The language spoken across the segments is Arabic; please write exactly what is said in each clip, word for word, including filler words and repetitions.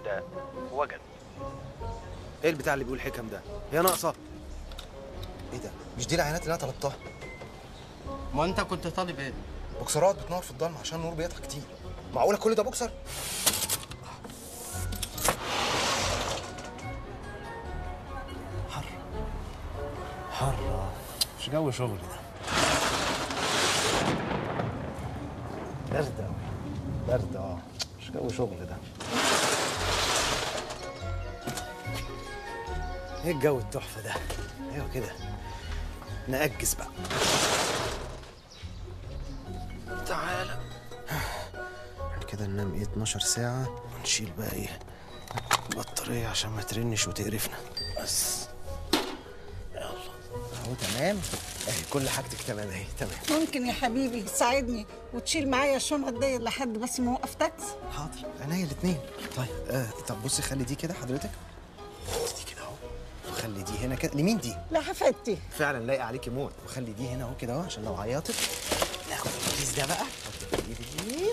وجد وجد. ايه البتاع اللي بيقول حكم ده؟ هي ناقصه؟ ايه ده؟ مش دي العينات اللي انا طلبتها؟ ما انت كنت طالب ايه؟ بوكسرات بتنور في الضلمه عشان النور بيقطع كتير. معقوله كل ده بوكسر؟ حر حر مش جو شغل ده. برد قوي برد اه مش جو شغل ده. ايه الجو التحفه ده؟ ايوه كده نأجز بقى. تعالى كده ننام ايه اتناشر ساعة ونشيل بقى ايه البطارية عشان ما ترنش وتقرفنا بس. يلا اهو تمام اهي كل حاجتك تمام اهي تمام. ممكن يا حبيبي تساعدني وتشيل معايا الشنطة دي لحد بس ما اوقف تاكسي؟ حاضر عينيا الاتنين. طيب آه طب بصي خلي دي كده حضرتك وخلي دي هنا كده. لمين دي؟ لحفادتي. فعلا لايقه عليكي موت. وخلي دي هنا اهو كده اهو عشان لو عيطت ناخد الكيس ده بقى نحط دي في اليمين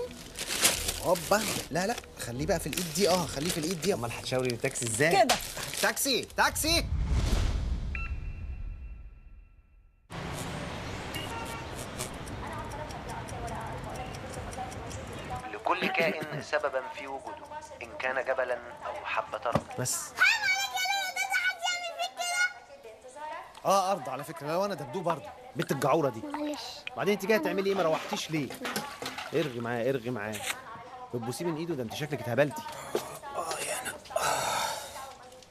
هوبا. لا لا خليه بقى في الايد دي اه خليه في الايد دي. امال هتشاوري التاكسي ازاي؟ كده تاكسي تاكسي. لكل كائن سببا في وجوده ان كان جبلا او حبه رمل. بس اه ارض على فكره. لو انا دبدوب برضه بنت الجعوره دي معلش. بعدين انت جايه تعملي ايه؟ ما روحتيش ليه؟ ارغي معايا ارغي معايا. بتبوسيه من ايده ده انت شكلك اتهبلتي. اه يا انا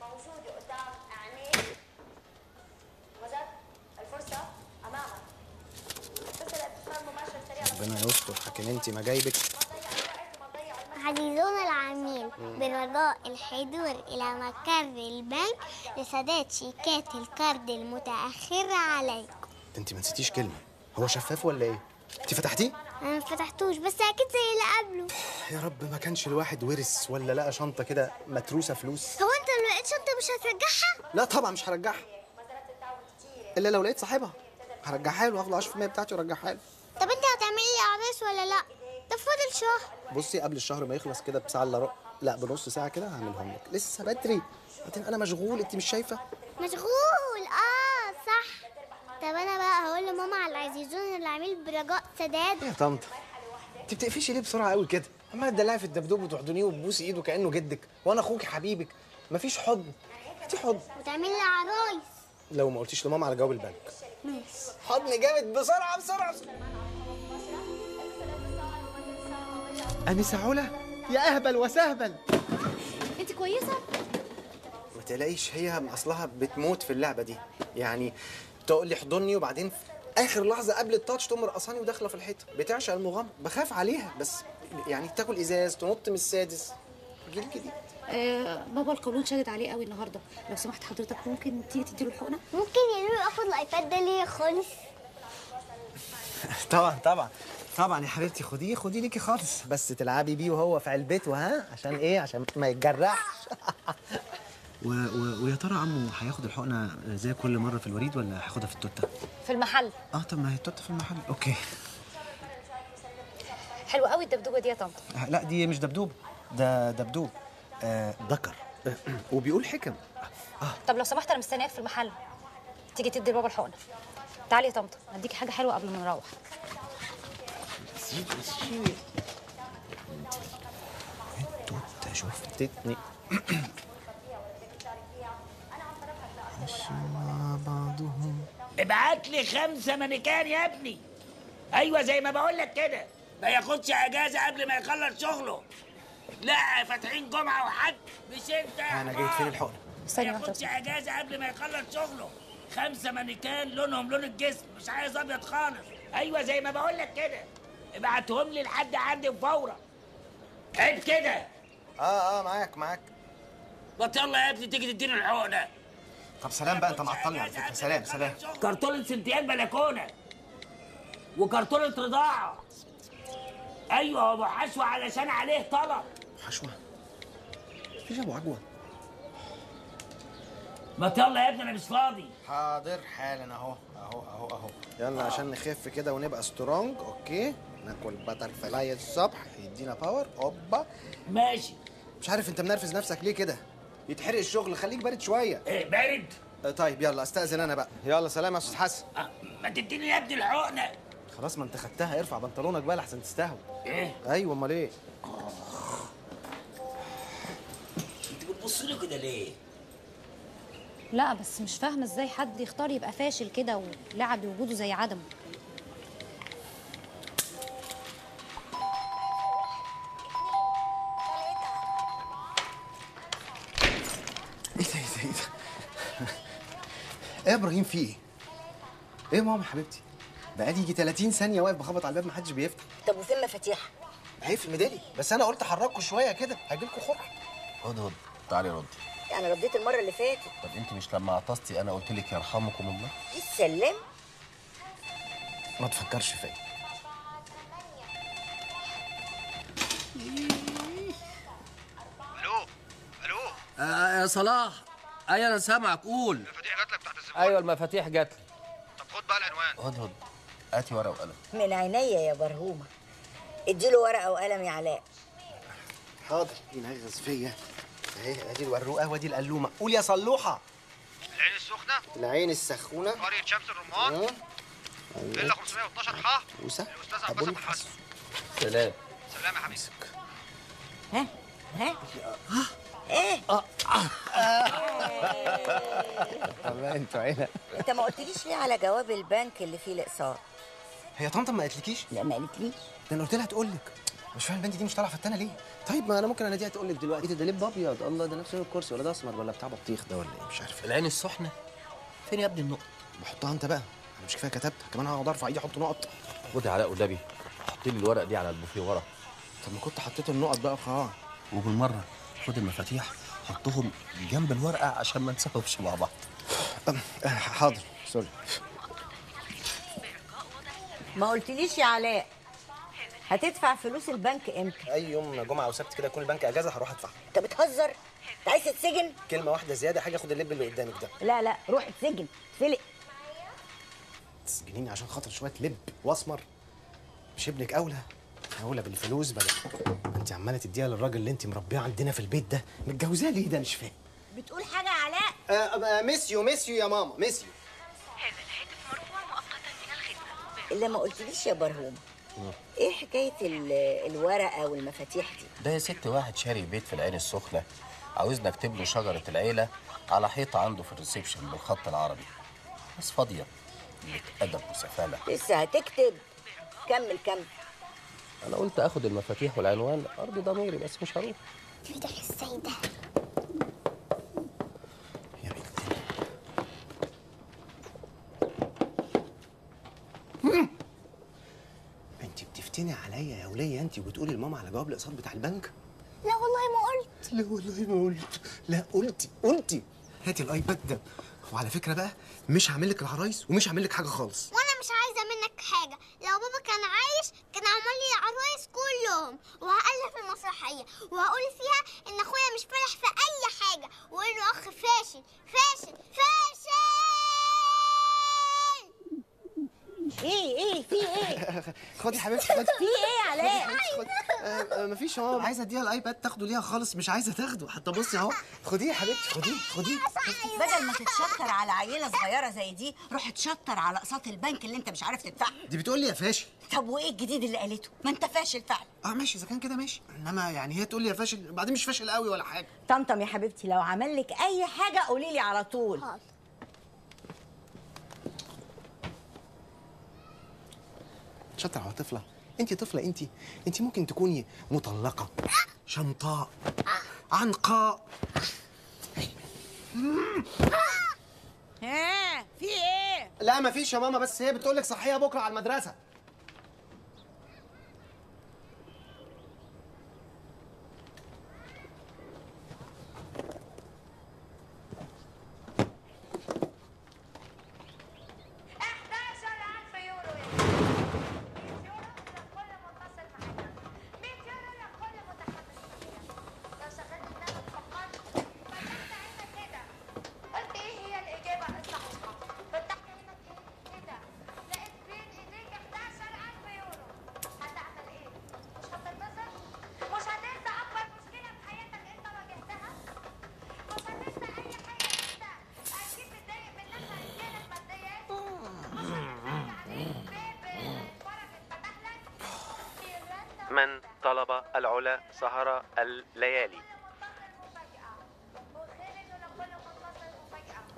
موجود قدام عينيك وزاد الفرصه امامك. اتصلت بفرم مباشر سريع. ربنا يستر حكيم انت ما جايبك. عزيزون العاملين برجاء الحضور إلى مقر البنك لسداد شيكات الكارد المتأخرة عليكم. انت ما نسيتيش كلمة. هو شفاف ولا ايه؟ انت فتحتيه؟ انا ما فتحتوش بس اكيد زي اللي قبله. يا رب ما كانش الواحد ورث ولا لقى شنطة كده متروسة فلوس. هو انت لو لقيت شنطة مش هترجعها؟ لا طبعا مش هرجعها إلا لو لقيت صاحبها هرجعها له وهاخد عشرة في المية بتاعتي وارجعها له. طب انت هتعملي لي اعباس ولا لا؟ ده فاضل شهر. بصي قبل الشهر ما يخلص كده بساعه الا ربع، لا بنص ساعه كده هعملهم لك. لسه بدري بعدين انا مشغول. انت مش شايفه مشغول؟ اه صح. طب انا بقى هقول لماما على العزيزون اللي عامل برجاء سداد. يا طنط انت بتقفشي ليه بسرعه قوي كده؟ عماله تدلعي في الدبدوب وتحضنيه وتبوسي ايده كانه جدك وانا اخوك حبيبك. مفيش حضن. انت حضن وتعملي لي عرايس لو ما قلتيش لماما على جواب البنك. ماشي. حضن جامد. بسرعه بسرعه, بسرعة. أميسة علا يا أهبل وسهبل. أنت كويسة؟ ما تقلقيش هي أصلها بتموت في اللعبة دي. يعني تقول لي احضني وبعدين آخر لحظة قبل التاتش تقوم رقصاني وداخلة في الحيطة. بتعشق المغامرة. بخاف عليها بس يعني تاكل إزاز تنط من السادس. جيل جديد. آه بابا القانون شادد عليه قوي النهارده. لو سمحت حضرتك ممكن تيجي تديله الحقنة؟ ممكن يا نور آخد الأيباد ده ليه خالص؟ طبعا طبعا طبعا يا حبيبتي. خديه خديه ليكي خالص بس تلعبي بيه وهو في علبته. ها عشان ايه؟ عشان ما يتجرحش. ويا ترى عمو هياخد الحقنه زي كل مره في الوريد ولا هياخدها في التوته؟ في المحل. اه طب ما هي التوته في المحل. اوكي حلو قوي الدبدوبه دي يا طنط. لا دي مش دبدوبه ده دبدوب آه ذكر وبيقول حكم. اه طب لو سمحت انا مستنياك في المحل تيجي تدي لبابا الحقنه. تعالي يا طنط هديكي حاجه حلوه قبل ما نروح. انتوا انت شفتني ماشي مع بعضهم. ابعت لي خمسه مانيكان يا ابني. ايوه زي ما بقول لك كده ما ياخدش اجازه قبل ما يخلص شغله. لا فاتحين جمعه وحد مش انت. انا جاي فين الحقنه؟ ما ياخدش اجازه قبل ما يخلص شغله. خمسه مانيكان لونهم لون الجسم مش عايز ابيض خالص. ايوه زي ما بقول لك كده ابعتهم لي لحد عندي بفورة. عيب كده. اه اه معاك معاك. بط يلا يا ابني تيجي تديني الحقنه. طب سلام بقى انت معطلني على فكره. سلام سلام. كرتونه سنتيان بلكونه وكرتونه رضاعه. ايوه ابو حشوه علشان عليه طلب. ابو حشوه؟ مفيش ابو عجوه. بط يلا يا ابني انا مش فاضي. حاضر حالا اهو اهو اهو اهو. يلا آه. عشان نخف كده ونبقى سترونج. اوكي ناكل باتر فلاي الصبح يدينا باور. اوبا ماشي مش عارف انت منرفز نفسك ليه كده؟ يتحرق الشغل، خليك بارد شويه. ايه بارد؟ اه طيب يلا استأذن انا بقى، يلا سلام يا استاذ حسن. اه ما تديني يا ابني الحقنه. خلاص ما انت خدتها، ارفع بنطلونك بقى لحسن تستهوى. ايه؟ ايوه امال ايه؟ انت بتبص لي كده ليه؟ لا بس مش فاهمه ازاي حد يختار يبقى فاشل كده ولعب بوجوده زي عدمه. ايه ده ايه ده ايه ده؟ ايه يا ابراهيم في ايه؟ ايه يا ماما حبيبتي؟ بقالي يجي ثلاثين ثانية واقف بخبط على الباب محدش بيفتح. طب وفين مفاتيح؟ اهي في الميدالي، بس أنا قلت أحرككوا شوية كده هجيلكوا خرعة. هد هد تعالي ردي. أنا رديت المرة اللي فاتت. طب أنت مش لما عطستي أنا قلت لك يرحمكم الله؟ إيه السلام؟ ما تفكرش فيا. ألو ألو آه يا صلاح. أيوه أنا سامعك قول. المفاتيح جات لك تحت الزبون. أيوه المفاتيح جات لي. طب خد بقى العنوان. هد هد هاتي ورقة وقلم. من عينيا يا برهومة. اديله ورقة وقلم يا علاء. حاضر ينغز فيا. اهي ادي الوروقة وادي القلومة. قول يا صلوحة. العين السخنة. العين السخونة. قرية شمس الرمان. اه. فيلا خمسمية واتناشر ح. موسى. الأستاذ عباس محمد موسى. سلام. سلام يا حبيبي. ها ها ها ايه؟ اه والله انتوا عيلة. انت ما قلتليش ليه على جواب البنك اللي فيه الاقساط؟ هي طنطا ما قالتلكيش؟ لا ما قالتليش. ده انا قلت لها تقول لك. مش فاهم البنت دي مش طالعه فتانه ليه؟ طيب ما انا ممكن اناديها تقول لك دلوقتي. ايه ده ليه ابيض؟ الله ده نفس لون الكرسي ولا ده اسمر ولا بتاع بطيخ ده ولا ايه؟ مش عارف. العين السخنه فين يا ابني النقط؟ بحطها انت بقى، انا مش كفايه كتبتها، كمان هقعد ارفع ايدي احط نقط. خد يا علاء والنبي حط لي الورق دي على البوفيه ورا. طب ما كنت حطيت النقط بقى خلاص. وبالمره خد المفاتيح حطهم جنب الورقه عشان ما نسوفش مع بعض. حاضر سوري. ما قلتليش يا علاء هتدفع فلوس البنك امتى؟ اي يوم جمعه وسبت كده يكون البنك اجازه هروح ادفع. انت بتهزر؟ انت عايز تتسجن؟ كلمه واحده زياده حاجه خد اللب اللي قدامك ده. لا لا روح اتسجن اتفلق. تسجنيني عشان خاطر شويه لب واسمر؟ مش ابنك اولى؟ اولى بالفلوس بدل انت عماله تديها للراجل اللي انت مربيه عندنا في البيت ده، متجوزاه ليه ده مش فاهم. بتقول حاجه يا علاء؟ ميسيو ميسيو يا ماما ميسيو. هذا الهاتف مرفوع مؤقتا من الخدمه. اللي ما قلتليش يا برهومه ايه حكايه الورقه والمفاتيح دي؟ ده يا ست واحد شاري بيت في العين السخنه عاوزنا اكتب له شجره العيله على حيطه عنده في الريسبشن بالخط العربي. بس فاضيه بتأدب وسفاله. لسه هتكتب؟ كمل كمل. انا قلت اخد المفاتيح والعنوان ارضي ضميري بس مش هروح. يفتح السيده يا بنتي. بتفتني عليا يا وليه انت وبتقولي لماما على جواب الاقساط بتاع البنك؟ لا والله ما قلت. لا والله ما قلت. لا قلتي قلتي. هاتي الايباد ده. وعلى فكره بقى مش هعمل لك العرايس ومش هعمل لك حاجه خالص. وانا مش عايزه منك حاجه، لو بابا كان عايش كان عمل لي العرايس كلهم وهالف المسرحيه وهقول فيها ان اخويا مش فالح في اي حاجه واقول له اخ فاشل فاشل فاشل. ايه ايه في ايه؟ خدي حبيبتي خدي. في ايه يا علاء؟ آه مفيش يا ماما. عايزه اديها الايباد تاخده ليها خالص، مش عايزه تاخده حتى. بصي اهو خديه يا حبيبتي خديه خديه. بدل ما تتشطر على عيله صغيره زي دي روح اتشطر على اقساط البنك اللي انت مش عارف تدفعها. دي بتقول لي يا فاشل. طب وايه الجديد اللي قالته؟ ما انت فاشل فعلا. اه ماشي اذا كان كده ماشي، انما يعني هي تقول لي يا فاشل بعدين مش فاشل قوي ولا حاجه. طمطم يا حبيبتي لو عمل لك اي حاجه قولي لي على طول. حاضر. شطر على طفله. انت طفله انت انت ممكن تكوني مطلقه شمطاء عنقاء. ها في ايه؟ لا مفيش يا ماما، بس هي بتقول لك صحيها بكره على المدرسه. الطلبة، العلا، سهرة، الليالي.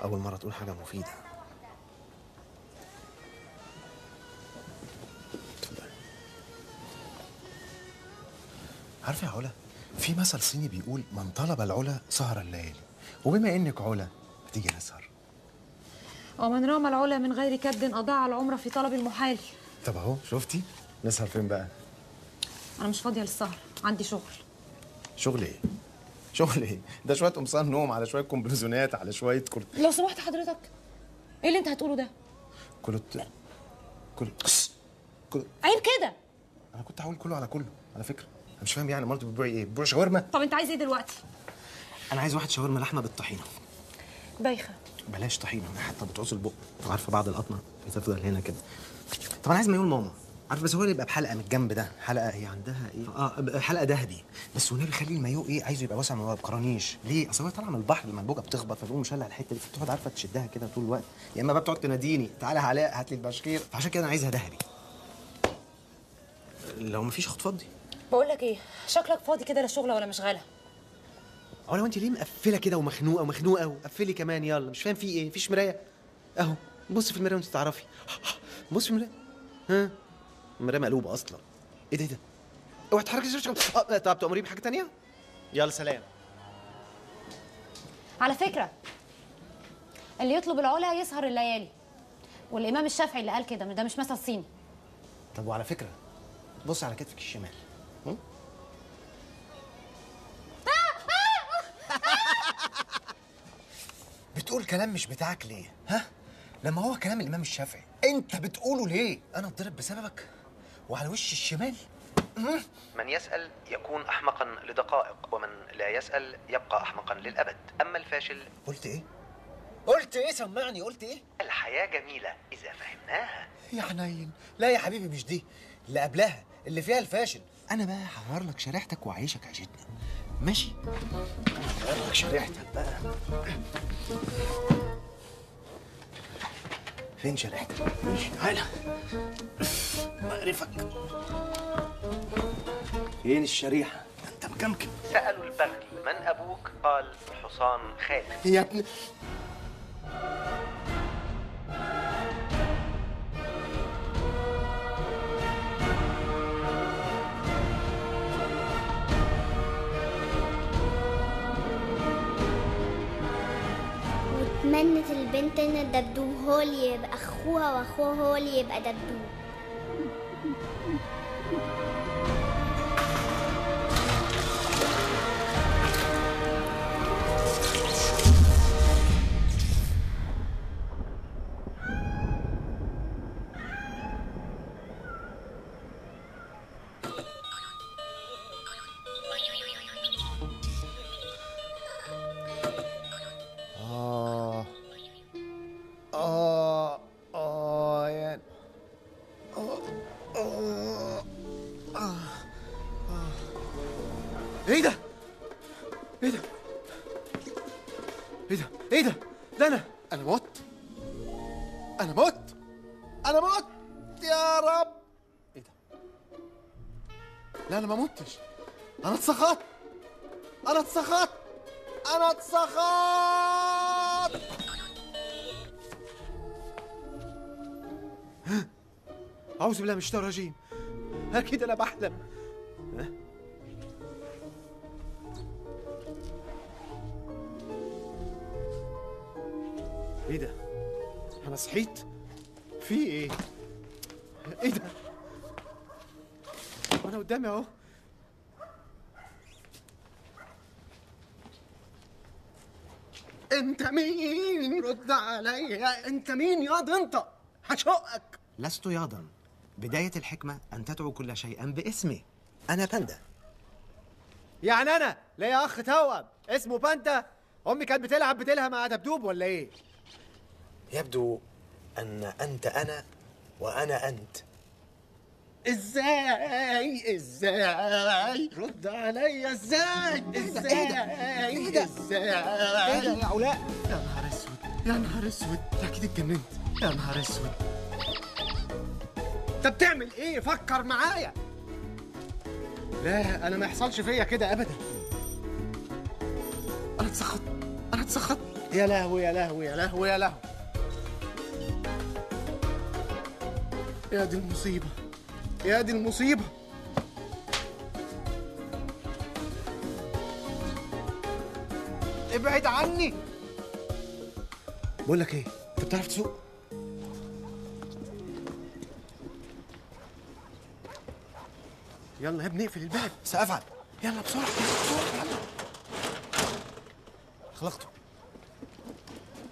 أول مرة تقول حاجة مفيدة. عارف يا علا، في مثل صيني بيقول من طلب العلا سهر الليالي، وبما انك علا هتيجي نسهر. ومن رام العلا من غير كد اضاع العمر في طلب المحال. طب اهو شفتي، نسهر فين بقى؟ انا مش فاضيه للسهر، عندي شغل. شغل ايه؟ شغل ايه؟ ده شويه قمصان نوم على شويه كومبليزونات على شويه كرت. لو سمحت حضرتك، ايه اللي انت هتقوله ده؟ كلوت كله كله عيب كده. انا كنت هقول كله على كله على فكره. انا مش فاهم يعني مراتي بتبيعي ايه؟ بتبيع شاورما؟ طب انت عايز ايه دلوقتي؟ انا عايز واحد شاورما لحمه بالطحينه. بايخه. بلاش طحينه، حتى بتعوز البق، عارفه بعض القطنه بتفضل هنا كده. طب انا عايز مايول ماما، عارف، بس هو اللي يبقى بحلقه من الجنب ده، حلقه هي عندها ايه؟ اه حلقه ذهبي، بس والنبي خلي المايو ايه عايزه يبقى واسع من ورا بقرانيش، ليه؟ اصل هو طالعه من البحر المنبوجه بتخبط فتقوم مشلع الحته دي، فبتقعد عارفه تشدها كده طول الوقت، يا اما بقى بتقعد تناديني تعالى يا علاء هات لي البشكير، فعشان كده انا عايزها ذهبي. لو مفيش هتفضي. بقول لك ايه، شكلك فاضي كده، لا شغله ولا مشغله. علا وانت ليه مقفله كده ومخنوقه ومخنوقه وقفلي كمان؟ يلا مش فاهم في ايه؟ مفيش مرايه اهو، بص في المرايه وانت تعرفي. بص في المرايه. ها المرايه مقلوبه اصلا. ايه ده؟ ايه ده؟ اوعي تتحركي. اه طب تأمريه بحاجه ثانيه؟ يلا سلام. على فكره اللي يطلب العلا يسهر الليالي، والامام الشافعي اللي قال كده، ده مش مثل صيني. طب وعلى فكره بص على كتفك الشمال. بتقول كلام مش بتاعك ليه؟ ها؟ لما هو كلام الإمام الشافعي، أنت بتقوله ليه؟ أنا اتضرب بسببك؟ وعلى وش الشمال؟ من يسأل يكون أحمقاً لدقائق، ومن لا يسأل يبقى أحمقاً للأبد، أما الفاشل. قلت إيه؟ قلت إيه؟ سمعني، قلت إيه؟ الحياة جميلة إذا فهمناها. يا حنين، لا يا حبيبي مش دي، اللي قبلها، اللي فيها الفاشل. أنا بقى هغير لك شريحتك وأعيشك عيشتنا. ماشي؟ هغير لك شريحتك بقى. فين شريحتك؟ تعالى مقرفك. فين الشريحة؟ أنت مكمكم. سألوا البغل من أبوك؟ قال حصان خالد. يا ابني تمنت البنت ان الدبدوب هو اللي يبقى اخوها واخوها هو اللي يبقى دبدوب. أعوذ بالله من الشيطان الرجيم. أكيد أنا بحلم. إيه ده؟ أنا صحيت؟ في إيه؟ إيه ده؟ وأنا قدامي أهو. أنت مين؟ رد عليا، أنت مين ياض؟ أنت هشقك. لست ياضا، بداية الحكمة أن تدعو كل شيئا باسمي. أنا باندا. يعني أنا ليا أخ توأم اسمه باندا؟ أمي كانت بتلعب بديلها مع دبدوب ولا إيه؟ يبدو أن أنت أنا وأنا أنت. إزاي؟ إزاي؟ رد عليا إزاي؟ إزاي؟ إيه ده؟ إيه ده يا علاء؟ يا نهار أسود، يا نهار أسود، أنت أكيد اتجننت. يا نهار أسود، انت بتعمل ايه؟ فكر معايا. لا انا ما يحصلش فيا كده ابدا. انا اتسخطت انا اتسخطت. يا لهوي يا لهوي يا لهوي يا لهوي. يا دي المصيبة يا دي المصيبة. ابعد عني. بقول لك ايه، انت بتعرف تسوق؟ يلا يا ابني اقفل الباب. سأفعل. يلا بسرعة بسرعة يلا. خلقته.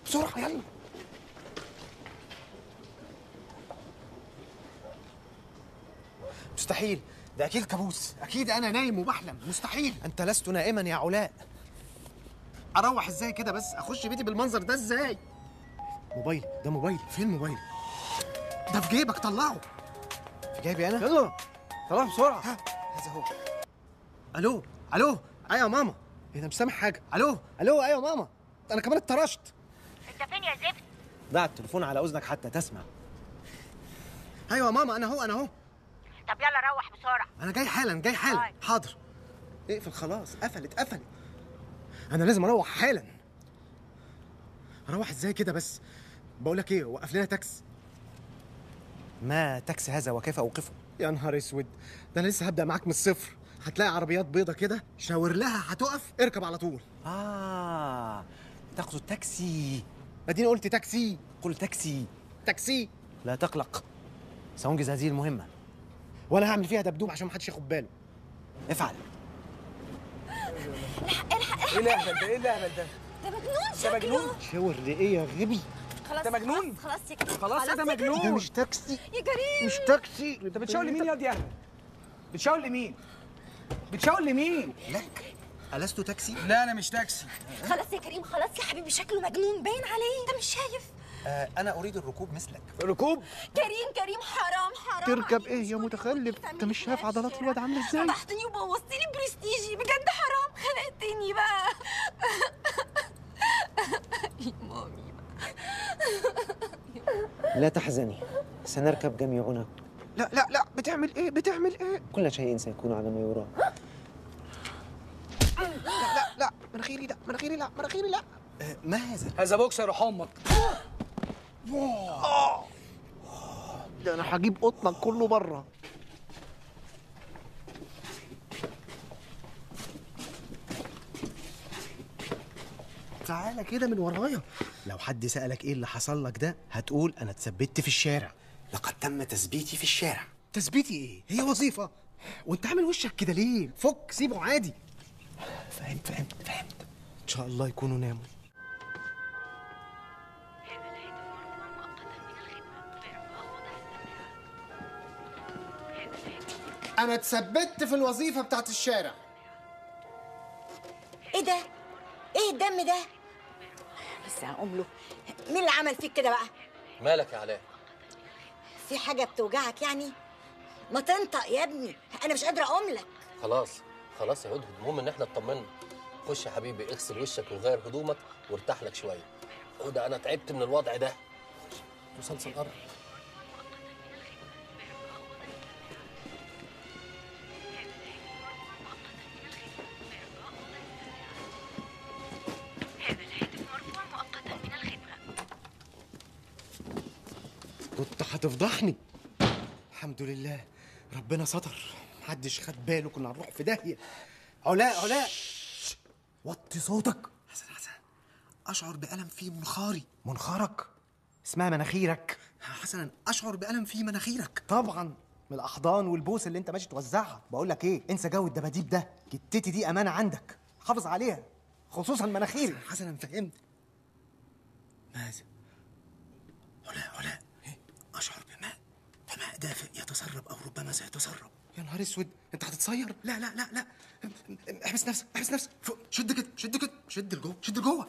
بسرعة يلا. مستحيل، ده أكيد كابوس، أكيد أنا نايم وبحلم، مستحيل. أنت لست نائما يا علاء. أروح إزاي كده بس؟ أخش بيتي بالمنظر ده إزاي؟ موبايلي، ده موبايلي، فين موبايلي؟ ده في جيبك، طلعه. في جيبي أنا؟ يلا، طلعه بسرعة. ها، هذا هو. ألو، ألو، أيوة يا ماما. إيه ده مش سامع حاجة. ألو، ألو، أيوة يا ماما. أنا كمان اتطرشت. أنت فين يا زفت؟ ضع التليفون على أذنك حتى تسمع. أيوة يا ماما، أنا أهو، أنا أهو. طب يلا روح بسرعة. أنا جاي حالا جاي حالا. طيب. حاضر. اقفل خلاص، قفلت قفلت. أنا لازم أروح حالا. أروح إزاي كده بس؟ بقول لك إيه، وقف لنا تاكسي. ما تاكسي هذا وكيف أوقفه؟ يا نهار أسود، ده أنا لسه هبدأ معاك من الصفر، هتلاقي عربيات بيضة كده، شاور لها هتقف، اركب على طول. آه تقصد تاكسي. أديني قلت تاكسي. قل تاكسي. تاكسي. لا تقلق، سأنجز هذه المهمة. ولا هعمل فيها دبدوب عشان محدش ياخد باله. افعل. الحق الحق. ايه الهبل ده؟ ايه الهبل ده؟ ده مجنون شكله. ده مجنون. شاور لإيه يا غبي؟ خلاص ده مجنون. خلاص يا كريم. خلاص ده مجنون. ده مش تاكسي. يا كريم مش تاكسي. انت بتشاور لمين ياض يا احمد؟ بتشاور لمين؟ بتشاور لمين؟ لك. ألست تاكسي؟ لا أنا مش تاكسي. خلاص يا كريم خلاص يا حبيبي، شكله مجنون باين عليه. أنت مش شايف؟ أنا أريد الركوب مثلك. الركوب؟ كريم كريم حرام حرام. تركب إيه يا متخلف؟ أنت مش شايف عضلات الواد عاملة إزاي؟ فضحتني وبوظت لي برستيجي، بجد حرام. خنقتني بقى. يا مامي بقى. لا تحزني، سنركب جميعنا. لا لا لا، بتعمل إيه؟ بتعمل إيه؟ كل شيء سيكون على ما يرام. لا لا لا، مناخيري لا، مناخيري لا، مناخيري لا. ما هذا؟ هذا بوكس يروح أمك. واو ده انا هجيب قطنك كله بره. تعالى كده من ورايا. لو حد سألك ايه اللي حصل لك ده هتقول انا اتثبتت في الشارع. لقد تم تثبيتي في الشارع. تثبيتي ايه؟ هي وظيفه. وانت عامل وشك كده ليه؟ فك سيبه عادي. فهمت فهمت فهمت. ان شاء الله يكونوا ناموا. أنا اتثبتت في الوظيفة بتاعت الشارع. إيه ده؟ إيه الدم ده؟ بس هقوم له. مين اللي عمل فيك كده بقى؟ مالك يا علاء؟ في حاجة بتوجعك يعني؟ ما تنطق يا ابني، أنا مش قادرة أقوم لك. خلاص خلاص يا هدهد، المهم إن إحنا اطمنا. خش يا حبيبي، اغسل وشك وغير هدومك وارتاح لك شوية. هدى أنا تعبت من الوضع ده. مسلسل قرف. كنت هتفضحني. الحمد لله ربنا ستر، محدش خد باله، كنا هنروح في داهيه. علاء علاء وطي صوتك. حسن حسن اشعر بألم في منخاري. منخارك؟ اسمها مناخيرك. حسنا اشعر بألم في مناخيرك. طبعا من الاحضان والبوس اللي انت ماشي توزعها. بقول لك ايه، انسى جو الدباديب ده، جتتي دي امانه عندك، حافظ عليها خصوصا مناخيري. حسنا فهمت. ماذا؟ علاء علاء أشعر بماء، فماء دافئ يتسرب أو ربما سيتسرب. يا نهار أسود، أنت هتتصير؟ لا لا لا لا، احبس نفسك احبس نفسك، شد كده شد كده، شد لجوه شد لجوه.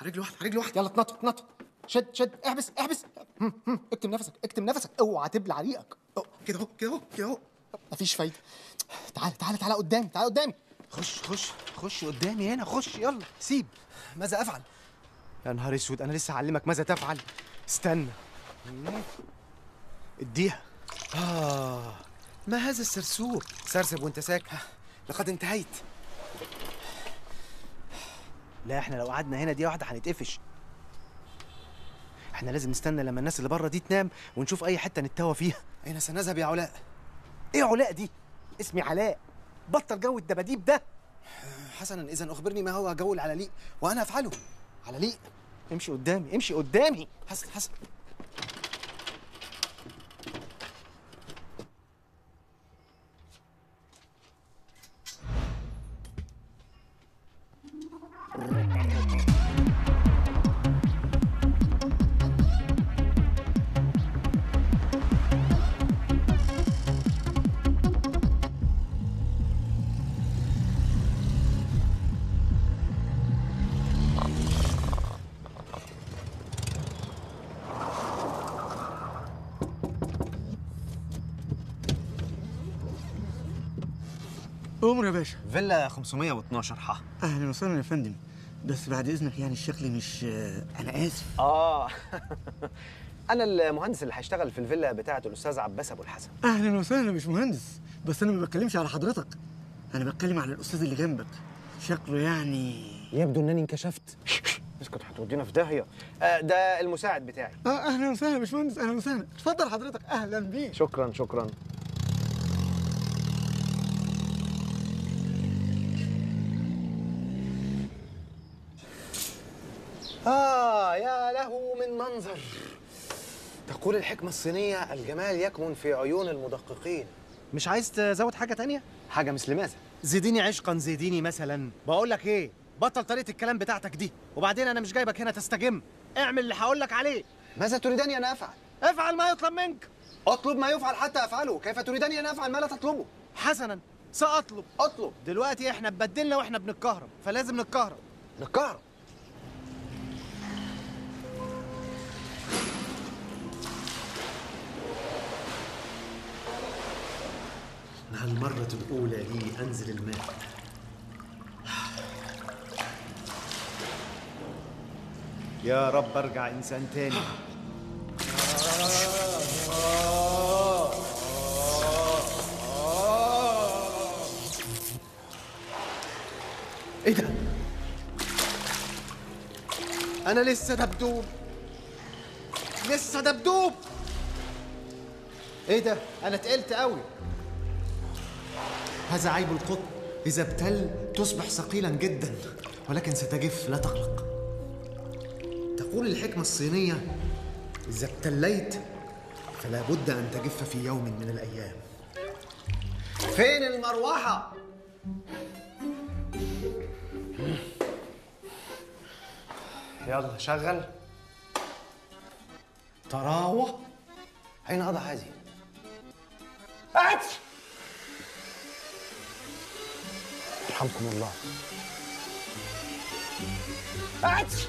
على رجل واحدة على رجل واحدة، يلا اتنطط اتنطط، شد شد، احبس احبس، اكتم نفسك اكتم نفسك، اوعى تبلع ريقك. كده أهو كده أهو كده أهو، مفيش فايدة. تعالى تعالى تعالى قدامي تعالى قدامي، خش خش خش قدامي هنا، خش يلا. سيب. ماذا أفعل؟ يا نهار أسود، أنا لسه هعلمك ماذا تفعل. استنى. اديها. آه ما هذا السرسوب؟ سرسب وانت ساكت. لقد انتهيت. لا احنا لو قعدنا هنا دقيقة واحدة هنتقفش. احنا لازم نستنى لما الناس اللي بره دي تنام ونشوف أي حتة نتهوى فيها. أين سنذهب يا علاء؟ إيه علاء دي؟ اسمي علاء. بطل جو الدباديب ده. حسنا إذا أخبرني ما هو جو العلاليق وأنا أفعله. علاليق؟ امشي قدامي، امشي قدامي. حسن حسن. قوم يا باشا. فيلا خمسمية واتناشر حا. اهلا وسهلا يا فندم، بس بعد اذنك يعني الشكل مش انا اسف. اه انا المهندس اللي هيشتغل في الفيلا بتاعه الاستاذ عباس ابو الحسن. اهلا وسهلا. مش مهندس، بس انا ما بتكلمش على حضرتك، انا بتكلم على الاستاذ اللي جنبك، شكله يعني يبدو انني انكشفت. اسكت هتودينا في داهيه. آه ده المساعد بتاعي. اه اهلا وسهلا يا باشمهندس، اهلا وسهلا. اتفضل حضرتك. اهلا بيك. شكرا شكرا. آه يا له من منظر. تقول الحكمة الصينية الجمال يكمن في عيون المدققين. مش عايز تزود حاجة تانية؟ حاجة مثل ماذا؟ زيديني عشقا زيديني مثلا. بقول لك إيه؟ بطل طريقة الكلام بتاعتك دي، وبعدين أنا مش جايبك هنا تستجم، اعمل اللي هقول لك عليه. ماذا تريدني أن أفعل؟ افعل ما يطلب منك. أطلب ما يفعل حتى أفعله، كيف تريدني أن أفعل ما لا تطلبه؟ حسنا سأطلب. أطلب. دلوقتي إحنا اتبدلنا وإحنا بنتكهرب، فلازم نتكهرب. نتكهرب؟ هالمرة الأولى لي أنزل الماء. يا رب أرجع إنسان تاني. إيه ده؟ أنا لسه دبدوب. لسه دبدوب. إيه ده؟ أنا تقلت قوي. هذا عيب القطن، إذا ابتل تصبح ثقيلا جدا، ولكن ستجف لا تقلق. تقول الحكمة الصينية إذا ابتليت فلا بد أن تجف في يوم من الأيام. فين المروحة؟ يلا شغل. تراوة. أين أضع هذه؟ أتش! يرحمكم الله. أعتش.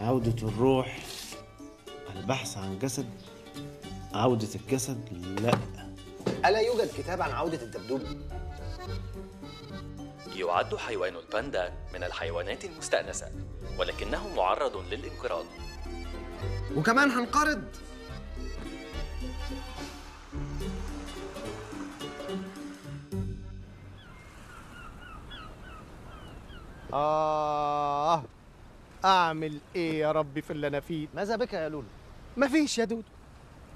عودة الروح البحث عن جسد، عودة الجسد لا. ألا يوجد كتاب عن عودة الدبدوب؟ يعد حيوان الباندا من الحيوانات المستأنسة، ولكنه معرض للانقراض. وكمان هنقرض؟ آه أعمل إيه يا ربي في اللي أنا فيه؟ ماذا بك يا لولو؟ مفيش يا دودو،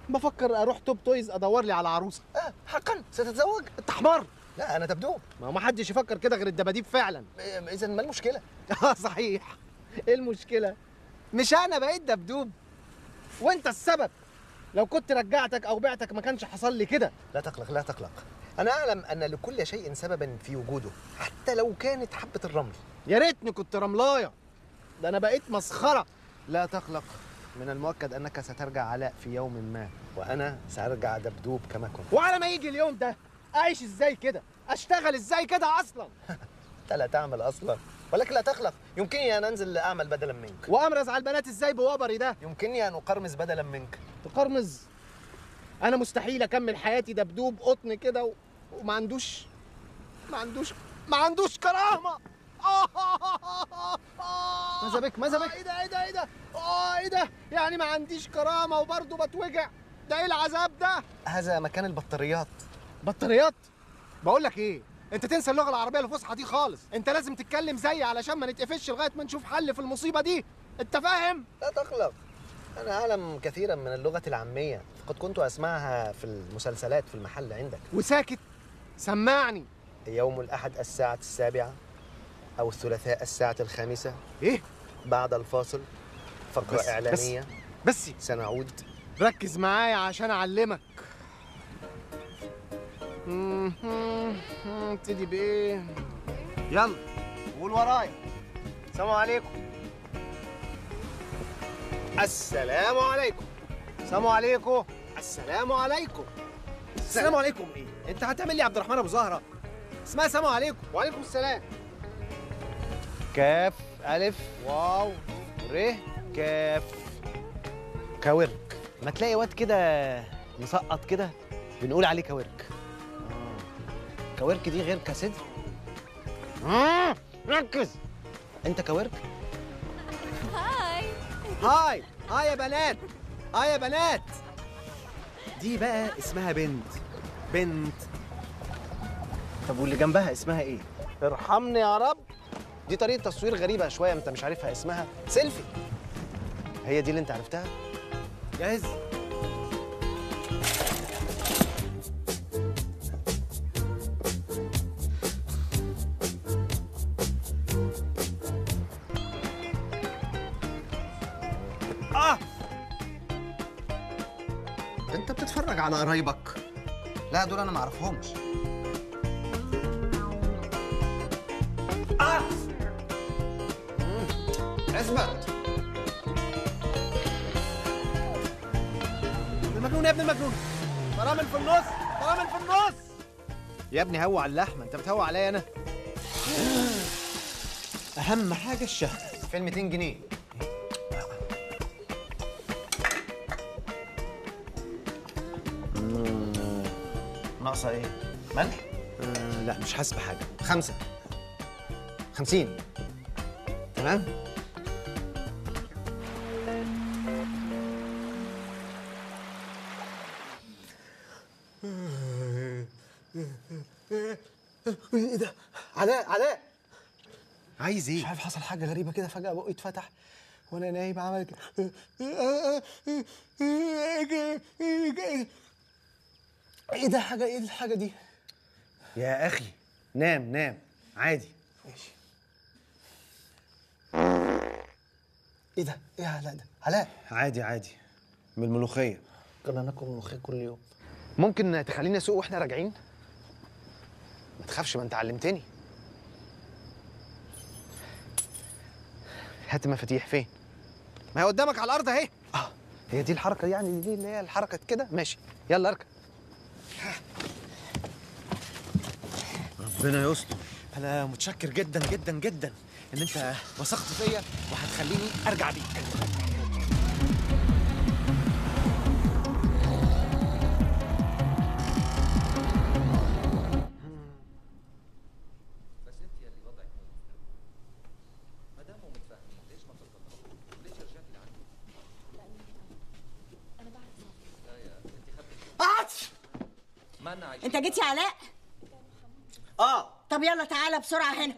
بفكر اروح توب تويز ادور لي على عروسه. اه حقا ستتزوج؟ انت حمار. لا انا دبدوب. ما هو ما حدش يفكر كده غير الدباديب فعلا. اذا ما المشكله؟ اه صحيح، ايه المشكله؟ مش انا بقيت دبدوب وانت السبب. لو كنت رجعتك او بعتك ما كانش حصل لي كده. لا تقلق لا تقلق، انا اعلم ان لكل شيء سببا في وجوده، حتى لو كانت حبه الرمل. يا ريتني كنت رملايه، ده انا بقيت مسخره. لا تقلق، من المؤكد أنك سترجع علاء في يوم ما، وأنا سأرجع دبدوب كما كنت. وعلى ما يجي اليوم ده أعيش إزاي كده؟ أشتغل إزاي كده أصلاً؟ انت لا تعمل اصلا ولكن لا تخلق. يمكنني ان انزل اعمل بدلا منك وامرز على البنات ازاي بوبري ده. يمكنني ان اقرمز بدلا منك. تقرمز؟ انا مستحيل اكمل حياتي دبدوب قطن كده و... وما عندوش ما عندوش ما عندوش كرامه. ماذا بك ماذا بك؟ ايه ده ايه ده ايه ده؟ اه ايه ده؟ يعني ما عنديش كرامه وبرضه بتوجع؟ ده ايه العذاب ده؟ هذا مكان البطاريات. بطاريات؟ بقول لك ايه؟ انت تنسى اللغه العربيه الفصحى دي خالص، انت لازم تتكلم زيي علشان ما نتقفش لغايه ما نشوف حل في المصيبه دي، انت فاهم؟ لا تقلق، انا اعلم كثيرا من اللغه العاميه، قد كنت اسمعها في المسلسلات في المحل عندك. وساكت؟ سمعني. يوم الاحد الساعه السابعه او الثلاثاء الساعه الخامسه. ايه؟ بعد الفاصل فقره بس اعلانيه. بس, بس سنعود. ركز معايا عشان اعلمك. ابتدي بايه؟ يلا قول ورايا. السلام عليكم. السلام عليكم. السلام عليكم. السلام عليكم. السلام عليكم ايه؟ انت هتعمل لي عبد الرحمن ابو زهره؟ اسمها سلام عليكم. وعليكم السلام. كاف الف واو ر كاف. كاورك. ما تلاقي واد كده مسقط كده بنقول عليه كاورك. كاورك دي غير كاسد. اممم ركز. انت كاورك؟ هاي هاي هاي يا بنات، هاي يا بنات. دي بقى اسمها بنت. بنت. طب واللي جنبها اسمها ايه؟ ارحمني يا رب. دي طريقة تصوير غريبة شوية انت مش عارفها، اسمها سيلفي. هي دي اللي انت عرفتها؟ جاهز؟ على قرايبك. لا دول انا ما اعرفهمش. اه اثبت. المجنون يا ابن المجنون. فرامل في النص، فرامل في النص. يا ابني هوى على اللحمه، انت بتهوى عليا انا. اهم حاجه الشهر. فين مئتين جنيه؟ ناقصة ايه؟ ملح؟ آه لا مش حاسبة حاجة. خمسة. خمسين. تمام؟ ايه ده؟ علاء علاء عايز ايه؟ مش عارف، حصل حاجة غريبة كده فجأة، بقي اتفتح وانا نايم عمل كده. ايه ده؟ حاجة ايه الحاجة دي؟ يا أخي نام نام عادي. ماشي. ايه ده؟ ايه علاء ده؟ علاء عادي عادي من الملوخية. كنا ناكل ملوخية كل يوم. ممكن تخليني أسوق وإحنا راجعين؟ ما تخافش، ما أنت علمتني. هات المفاتيح. فين؟ ما هي قدامك على الأرض أهي. أه هي دي الحركة يعني، دي اللي هي الحركة كده. ماشي يلا أركب. ربنا يستر. أنا متشكر جدا جدا جدا إن أنت وثقت فيا وهتخليني أرجع بيك. انت جيت يا علاء؟ اه طب يلا تعالى بسرعه هنا.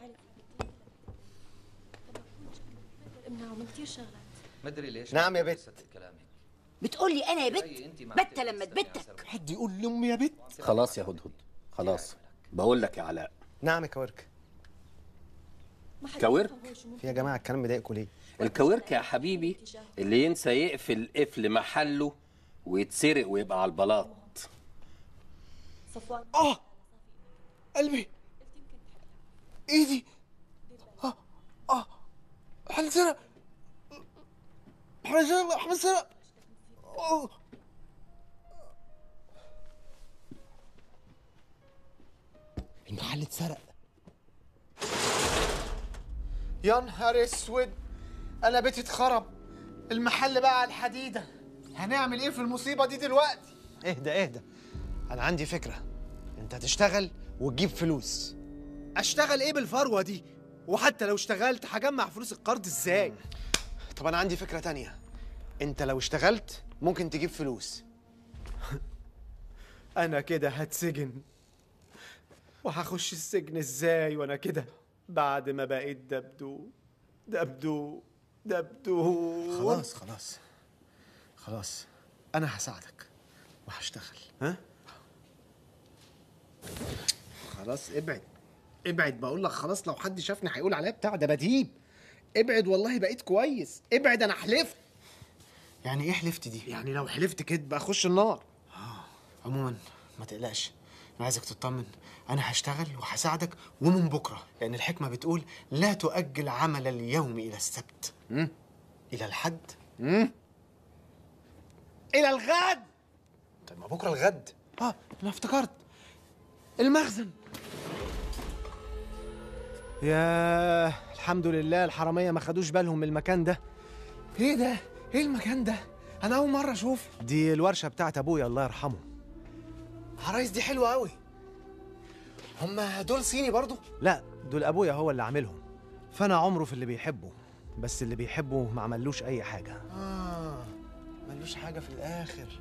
نعم يا بت. بتقول لي انا يا بت؟ بت لما تبتك حد يقول لامي يا بت؟ خلاص يا هدهد خلاص. بقول لك يا علاء. نعم يا كوارك. كوارك؟ في يا جماعه الكلام مضايقكم ليه؟ الكوارك يا حبيبي اللي ينسى يقفل قفل محله ويتسرق ويبقى على البلاط. اه قلبي. ايدي. اه اه حنسرق حنسرق حنسرق. اه المحل اتسرق. يا نهار اسود، انا بيتي اتخرب، المحل بقى على الحديده. هنعمل ايه في المصيبه دي دلوقتي؟ اهدى اهدى، انا عندي فكره. انت هتشتغل وتجيب فلوس. اشتغل ايه بالفروه دي؟ وحتى لو اشتغلت هجمع فلوس القرض ازاي؟ طب انا عندي فكره تانية. انت لو اشتغلت ممكن تجيب فلوس. انا كده هتسجن، وهخش السجن ازاي وانا كده بعد ما بقيت دبدوب دبدوب دبدوب؟ خلاص خلاص خلاص، انا هساعدك وهشتغل. ها خلاص، ابعد ابعد، بقول لك خلاص. لو حد شافني هيقول عليا بتاع ده بديب. ابعد والله، بقيت كويس. ابعد، انا حلفت. يعني ايه حلفت دي؟ يعني لو حلفت كدب اخش النار. اه عموما ما تقلقش، انا عايزك تطمن. انا هشتغل وهساعدك، ومن بكره، لان يعني الحكمه بتقول لا تؤجل عمل اليوم الى السبت. امم الى الحد، امم الى الغد. طب ما بكره الغد. اه انا افتكرت المخزن. ياه الحمد لله الحراميه ما خدوش بالهم من المكان ده. ايه ده؟ ايه المكان ده؟ انا اول مره اشوف. دي الورشه بتاعت ابويا الله يرحمه. عرايس دي حلوه قوي. هما دول صيني برضو؟ لا دول ابويا هو اللي عاملهم، فانا عمره في اللي بيحبه، بس اللي بيحبه ما عملوش اي حاجه. اه ملوش حاجه في الاخر.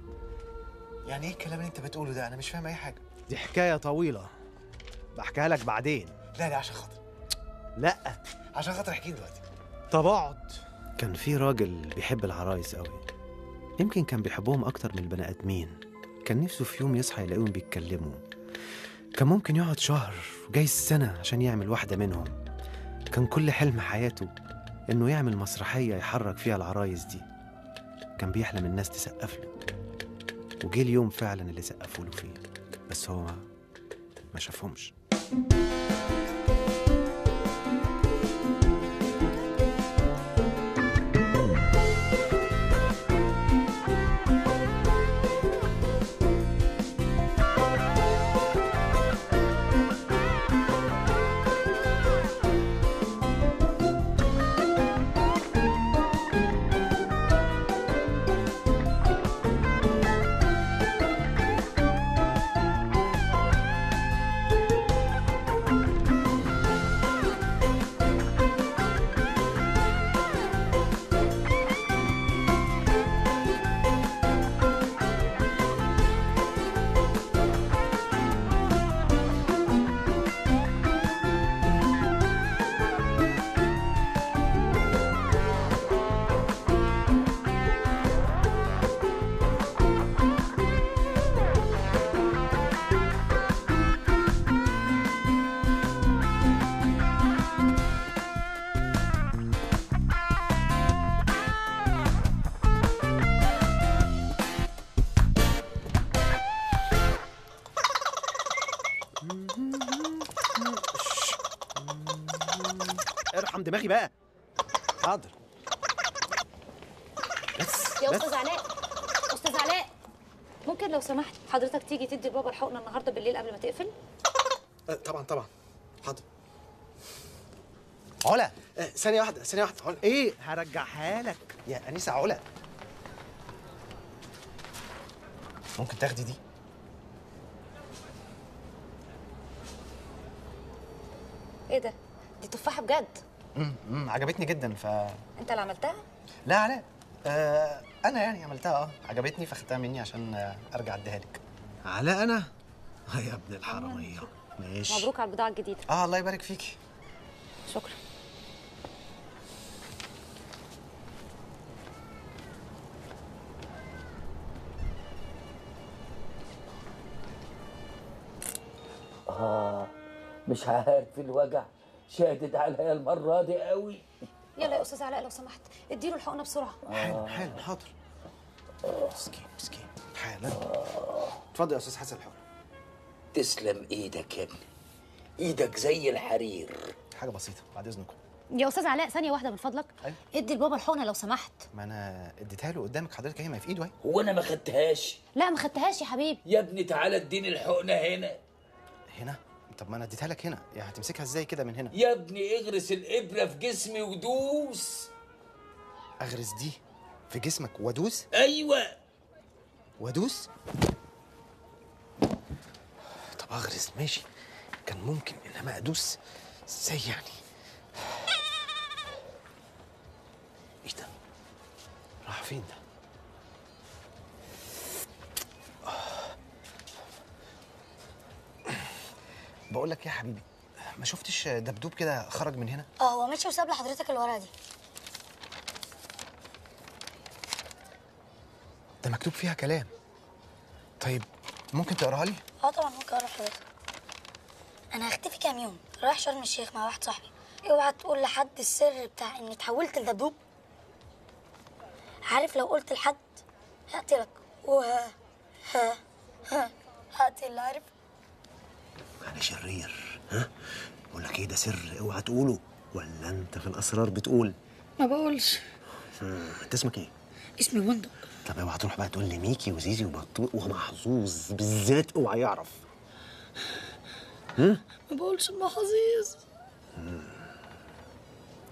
يعني ايه الكلام اللي انت بتقوله ده؟ انا مش فاهم اي حاجه. دي حكايه طويله بحكيها لك بعدين. لا لا عشان خاطر. لا عشان خاطر احكي دلوقتي. طب اقعد. كان في راجل بيحب العرايس قوي، يمكن كان بيحبهم اكتر من البني ادمين. كان نفسه في يوم يصحى يلاقيهم بيتكلموا. كان ممكن يقعد شهر وجاي السنه عشان يعمل واحده منهم. كان كل حلم حياته انه يعمل مسرحيه يحرك فيها العرايس دي. كان بيحلم الناس تسقف له، وجه اليوم فعلا اللي سقفوا له فيه، بس هو ما شافهمش. ارحم دماغي بقى. حاضر. بس يا بس. استاذ علاء، استاذ علاء، ممكن لو سمحت حضرتك تيجي تدي لبابا الحقنه النهارده بالليل قبل ما تقفل؟ أه طبعا طبعا. حاضر. علا أه ثانيه واحده ثانيه واحده. علا ايه؟ هرجعها لك يا انسه. علا ممكن تاخدي دي؟ ايه ده؟ دي تفاحه بجد. امم عجبتني جدا. ف انت اللي عملتها؟ لا علاء، آه انا يعني عملتها. اه عجبتني فاخدتها مني عشان آه ارجع اديها لك. علاء انا؟ اه يا ابن الحراميه. ماشي، مبروك على البضاعه الجديده. اه الله يبارك فيكي. شكرا. اه مش عارف الوجع شادد عليا المرة دي قوي. يلا يا استاذ علاء لو سمحت اديله الحقنة بسرعة. حالا حالا. حاضر. مسكين مسكين. حالا. اتفضل يا استاذ حسن الحقنة. تسلم ايدك يا ابني، ايدك زي الحرير. حاجة بسيطة بعد اذنكم. يا استاذ علاء ثانية واحدة من فضلك. أيوة. ادي لبابا الحقنة لو سمحت. ما انا اديتها له قدامك حضرتك اهي، ما هي في ايده اهي. هو انا ما خدتهاش؟ لا ما خدتهاش يا حبيبي. يا ابني تعالى اديني الحقنة هنا. هنا؟ طب ما انا اديتها لك هنا، يعني هتمسكها ازاي كده من هنا؟ يا ابني اغرس الابره في جسمي ودوس. اغرس دي في جسمك وادوس؟ ايوه وادوس؟ طب اغرس ماشي كان ممكن، انما ادوس ازاي يعني؟ ايه ده؟ راح فين ده؟ بقول لك يا حبيبي، ما شفتش دبدوب كده خرج من هنا؟ اه هو ماشي وساب لحضرتك الورقه دي. ده مكتوب فيها كلام. طيب ممكن تقراها لي؟ اه طبعا ممكن اقراها لحضرتك. انا هختفي كام يوم، رايح شرم الشيخ مع واحد صاحبي. اوعى تقول لحد السر بتاع اني اتحولت لدبدوب. عارف لو قلت لحد هقتلك وها ها ها هقتل، عارف؟ أنا شرير، ها؟ بقول لك إيه ده سر أوعى تقوله، ولا أنت في الأسرار بتقول؟ ما بقولش. أنت اسمك إيه؟ اسمي وندق. طب أوعى تروح بقى تقول لي ميكي وزيزي وبطوق ومحظوظ بالذات، أوعى يعرف. ها؟ ما بقولش محظوظ.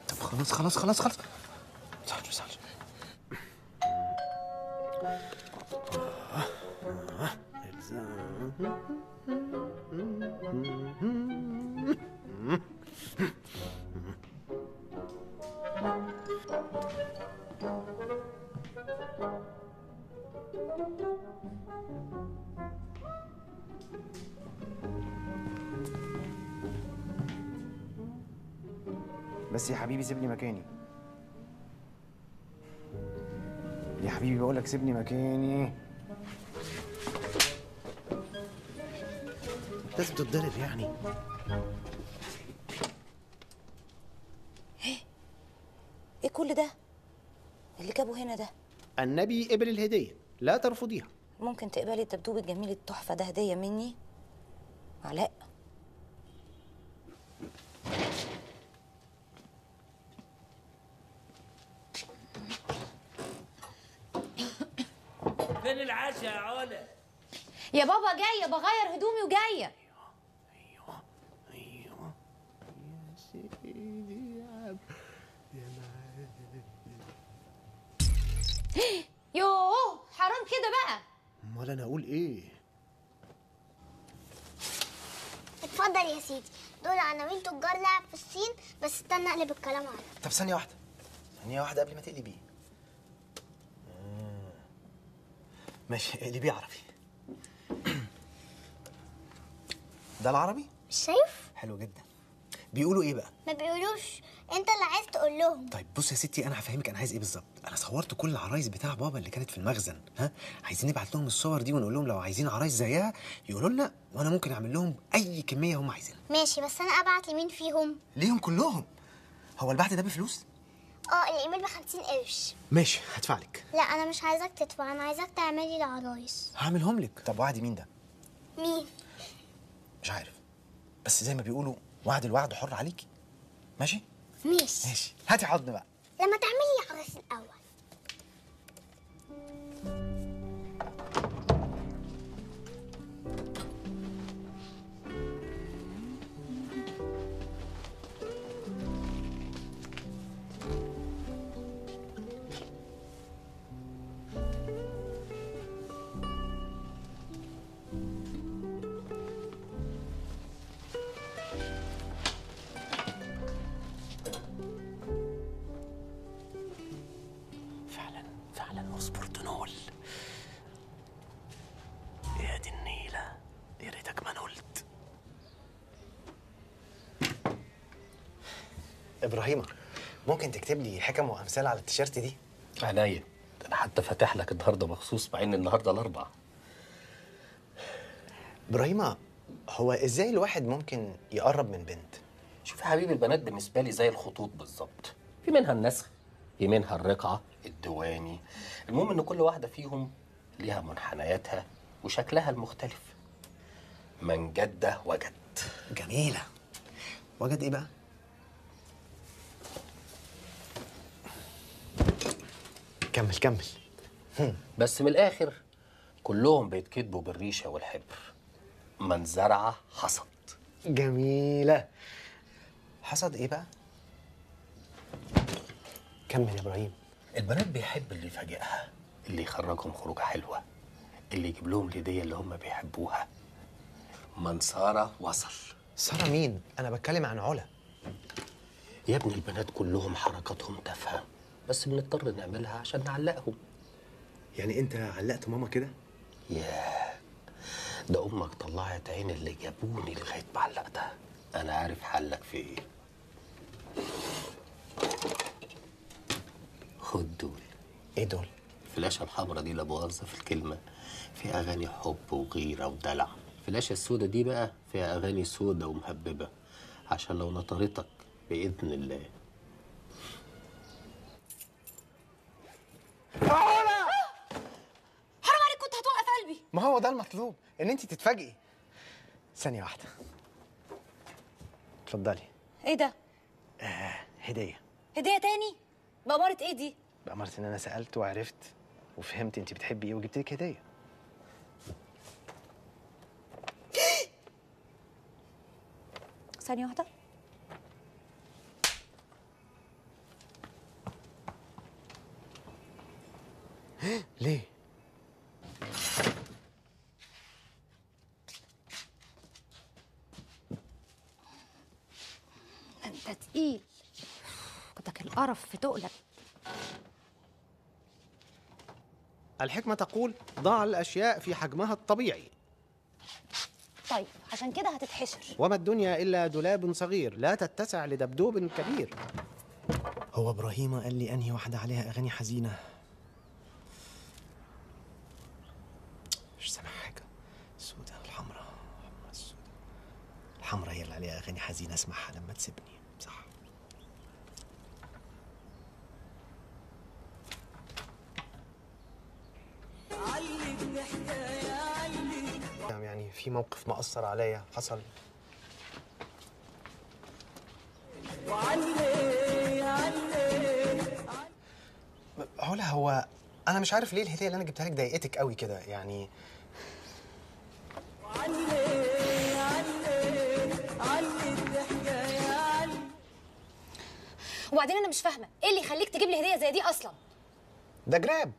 طب خلاص خلاص خلاص خلاص. ما تزعلش ما تزعلش. بس يا حبيبي سيبني مكاني يا حبيبي، بقولك سيبني مكاني. لازم تتضرب يعني. ايه ايه كل ده اللي جابه هنا ده؟ النبي قبل الهديه لا ترفضيها. ممكن تقبلي الدبدوب الجميل التحفه ده هديه مني علاء؟ فين العشاء يا علا؟ يا بابا جايه بغير هدومي وجايه. يوه حرام كده بقى. امال انا اقول ايه؟ اتفضل يا سيدي، دول عناوين تجار لعب في الصين. بس استنى اقلب الكلام عليه. طب ثانيه واحده ثانيه واحده قبل ما تقلبيه. ماشي اقلبيه عربي. ده العربي؟ مش شايف؟ حلو جدا. بيقولوا ايه بقى؟ ما بيقولوش، انت اللي عايز تقول لهم. طيب بص يا ستي، انا هفهمك انا عايز ايه بالظبط. انا صورت كل العرايس بتاع بابا اللي كانت في المخزن، ها؟ عايزين نبعت لهم الصور دي ونقول لهم لو عايزين عرايس زيها يقولوا لنا، وانا ممكن اعمل لهم اي كميه هم عايزينها. ماشي، بس انا ابعت لمين فيهم؟ ليهم كلهم. هو البعت ده بفلوس؟ اه الايميل ب خمسين قرش. ماشي هدفع لك. لا انا مش عايزك تدفع، انا عايزك تعملي العرايس. هعملهم لك. طب وعد مين ده؟ مين؟ مش عارف، بس زي ما بيقولوا وعد الوعد حر عليكي. ماشي؟ ماشي ماشي. هاتي حضن بقى لما تعملي العرايس الأول. ابراهيم ممكن تكتب لي حكم وامثال على التيشيرت دي؟ عينيا، انا حتى فاتح لك النهارده مخصوص مع ان النهارده الاربعاء. ابراهيم هو ازاي الواحد ممكن يقرب من بنت؟ شوف يا حبيبي، البنات بالنسبه لي زي الخطوط بالظبط، في منها النسخ، في منها الرقعه، الدواني. المهم ان كل واحده فيهم ليها منحنياتها وشكلها المختلف. من جد وجد. جميله. وجد ايه بقى؟ كمل كمل. بس من الاخر كلهم بيتكتبوا بالريشه والحبر. من زرع حصد، جميلة. حصد ايه بقى؟ كمل يا ابراهيم. البنات بيحب اللي يفاجئها، اللي يخرجهم خروجه حلوه، اللي يجيب لهم الهديه اللي هم بيحبوها. منصاره وصل. ساره مين؟ انا بتكلم عن علا. يا ابني البنات كلهم حركاتهم تافهه، بس بنضطر نعملها عشان نعلقهم. يعني انت علقت ماما كده؟ ياه، ده امك طلعت عين اللي جابوني لغايه ما علقتها. انا عارف حلك في ايه. خد دول. ايه دول؟ الفلاشه الحمراء دي لا مؤاخذه في الكلمه، فيها اغاني حب وغيره ودلع. الفلاشه السوداء دي بقى فيها اغاني سوداء ومهببه، عشان لو نطرتك باذن الله. علا! حرام عليك، كنت هتوقف قلبي. ما هو ده المطلوب، ان انت تتفاجئي. ثانيه واحده. اتفضلي. ايه ده؟ آه، هديه. هديه تاني؟ بأمارة ايه دي؟ بأمارة ان انا سألت وعرفت وفهمت انت بتحبي ايه وجبت لك هديه. ثانية واحدة. ليه؟ انت تقيل. كنتك القرف في تقلك. الحكمة تقول ضع الأشياء في حجمها الطبيعي. طيب عشان كده هتتحشر. وما الدنيا إلا دولاب صغير لا تتسع لدبدوب كبير. هو إبراهيم قال لي أنهي واحدة عليها أغاني حزينة؟ مش سامع حاجة. السودة والحمراء، الحمراء السودة. الحمراء هي اللي عليها أغاني حزينة، اسمعها لما تسيبني. صح. يعني في موقف مأثر عليا حصل. علا، هو انا مش عارف ليه الهديه اللي انا جبتها لك ضايقتك قوي كده يعني. وبعدين انا مش فاهمه ايه اللي يخليك تجيب لي هديه زي دي اصلا. ده جراب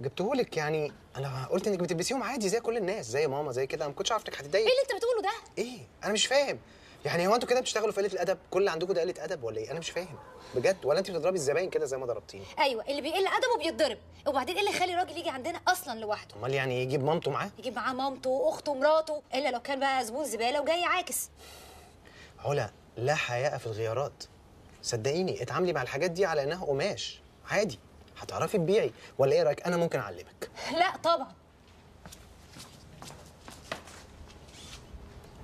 جبتهولك يعني. انا قلت انك بتلبسيهم عادي زي كل الناس، زي ماما زي كده. انا ما كنتش عارف انك هتتضايق. ايه اللي انت بتقوله ده؟ ايه؟ انا مش فاهم يعني. هو انتوا كده بتشتغلوا في قله الادب؟ كل اللي عندكم ده قله ادب ولا ايه؟ انا مش فاهم بجد. ولا انت بتضربي الزباين كده زي ما ضربتيني؟ ايوه، اللي بيقل ادبه بيتضرب. وبعدين ايه اللي يخلي راجل يجي عندنا اصلا لوحده؟ امال يعني يجيب مامته معاه؟ يجيب معاه مامته واخته ومراته، الا لو كان بقى زبون زباله وجاي عاكس. علا، لا حياء في الغيارات. صدقيني اتعاملي مع الحاجات دي على انها قماش عادي، هتعرفي تبيعي. ولا ايه رايك؟ انا ممكن اعلمك. لا طبعا.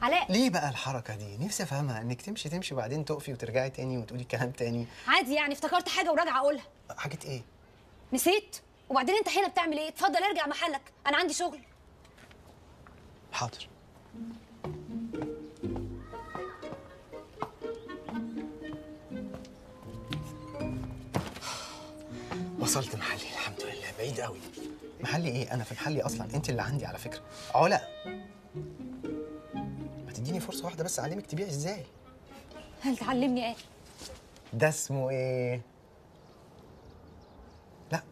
علاء، ليه بقى الحركه دي؟ نفسي افهمها. انك تمشي تمشي وبعدين تقفي وترجعي تاني وتقولي كلام تاني. عادي يعني، افتكرت حاجه وراجعه اقولها. حاجه ايه؟ نسيت. وبعدين انت هنا بتعمل ايه؟ اتفضل ارجع محلك، انا عندي شغل. حاضر. وصلت محلي الحمد لله. بعيد قوي. محلي ايه؟ انا في محلي اصلا. انت اللي عندي على فكره. علا، ما تديني فرصه واحده بس اعلمك تبيعي ازاي. هل تعلمني ايه؟ ده اسمه ايه؟ لا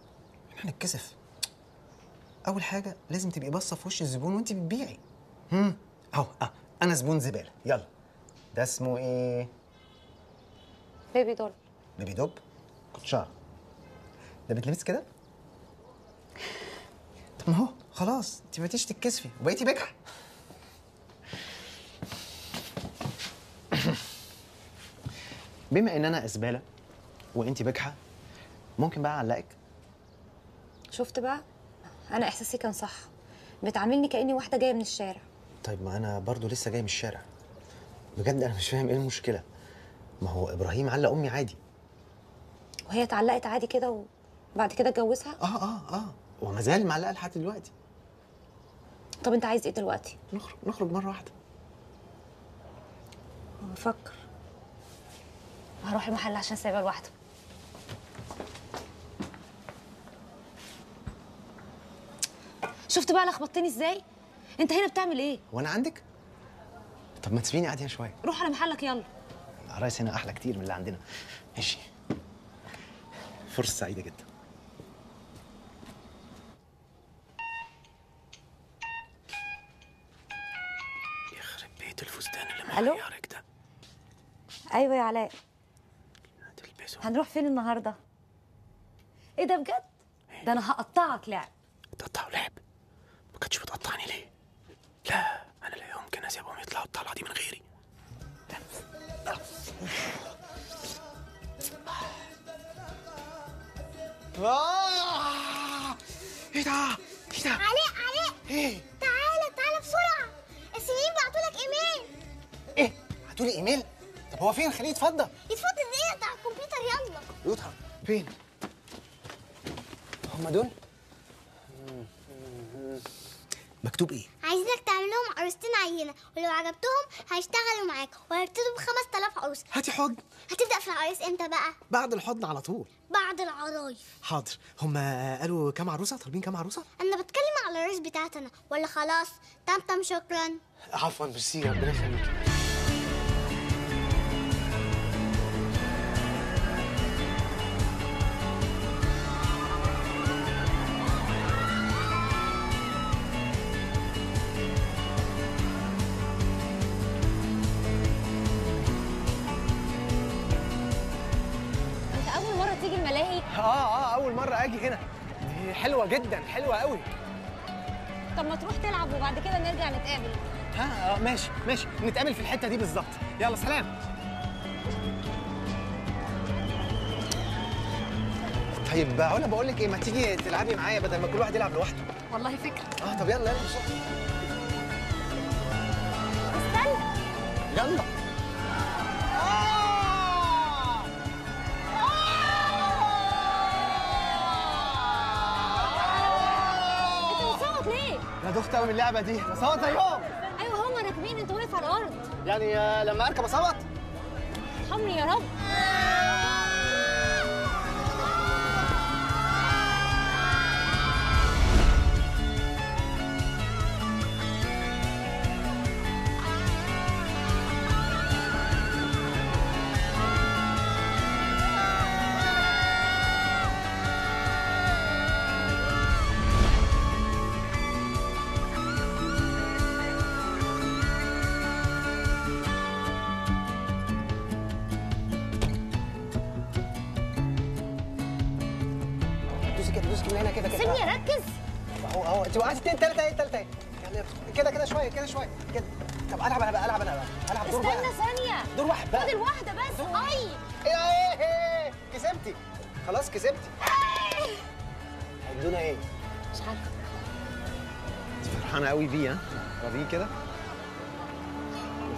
احنا هنتكسف. اول حاجه لازم تبقي باصه في وش الزبون وانت بتبيعي. امم اهو. اه انا زبون زباله. يلا، ده اسمه ايه؟ بيبي دول. بيبي دوب. كنتش عارف ده بتلبس كده؟ طب ما هو خلاص، انت بقيتيش تتكسفي وبقيتي بجحة. بما ان انا زبالة وانت بجحة، ممكن بقى اعلقك؟ شفت بقى؟ انا احساسي كان صح، بتعاملني كاني واحدة جاية من الشارع. طيب ما انا برضو لسه جاي من الشارع. بجد انا مش فاهم ايه المشكلة. ما هو ابراهيم علق امي عادي. وهي اتعلقت عادي كده و... بعد كده اتجوزها؟ اه اه اه وما زال معلقه لحد دلوقتي. طب انت عايز ايه دلوقتي؟ نخرج نخرج مره واحده. بفكر هروح المحل عشان سايبها لوحده. شفت بقى لخبطتني ازاي؟ انت هنا بتعمل ايه؟ وانا عندك؟ طب ما تسيبيني قاعد هنا شويه. روح على محلك يلا. العرايس هنا احلى كتير من اللي عندنا. ماشي. فرصه سعيده جدا. يخرب بيت الفستان اللي معايا حضرتك ده. ايوه يا علاء. هتلبسه. هنروح فين النهارده؟ ايه ده بجد؟ ده انا هقطعك لعب. تقطعه لعب؟ ما كانتش بتقطعني ليه؟ لا انا لا يمكن اسيبهم يطلعوا الطلعه دي من غيري. ايه ده؟ ايه ده؟ علاء علاء ايه؟ تعالى تعالى بسرعه، السنين بعتولك ايميل. ايه؟ بعتولي ايميل؟ طب هو فين؟ خليه يتفضل. يتفضل ايه؟ اقطع الكمبيوتر يلا. يقطع فين؟ هما دول؟ مكتوب ايه؟ عايزينك تعمل لهم عروستين عينه، ولو عجبتهم هيشتغلوا معاك وهيبتدوا ب خمسة آلاف عروسه. هاتي حضن. هتبدا في العرايس امتى بقى؟ بعد الحضن على طول. بعد العرايس. حاضر. هما قالوا كام عروسه؟ طالبين كام عروسه؟ انا بتكلم على العرايس بتاعتنا ولا خلاص؟ تمتم شكرا. عفوا ميرسي ربنا يخليك. حلوة جدا، حلوة قوي. طب ما تروح تلعب وبعد كده نرجع نتقابل. ها ماشي ماشي، نتقابل في الحتة دي بالظبط. يلا سلام. طيب علا بقول لك ايه، ما تيجي تلعبي معايا بدل ما كل واحد يلعب لوحده. والله فكرة. اه طب يلا يلا بسرعة. استنى. يلا. دخت قوي من اللعبه دي، بصوت زيهم. ايوه هما راكبين انت واقف على الارض. يعني لما اركب اصوت؟ ارحمني يا رب.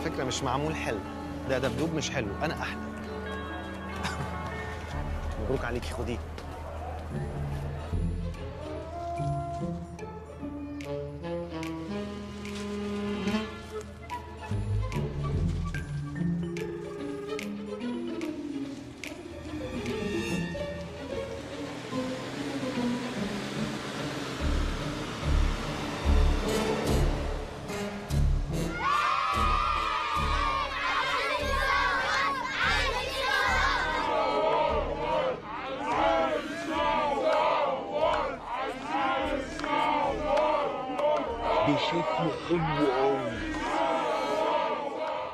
الفكرة مش معمول حلو، ده دبدوب مش حلو، أنا أحلى. مبروك عليكي خديه.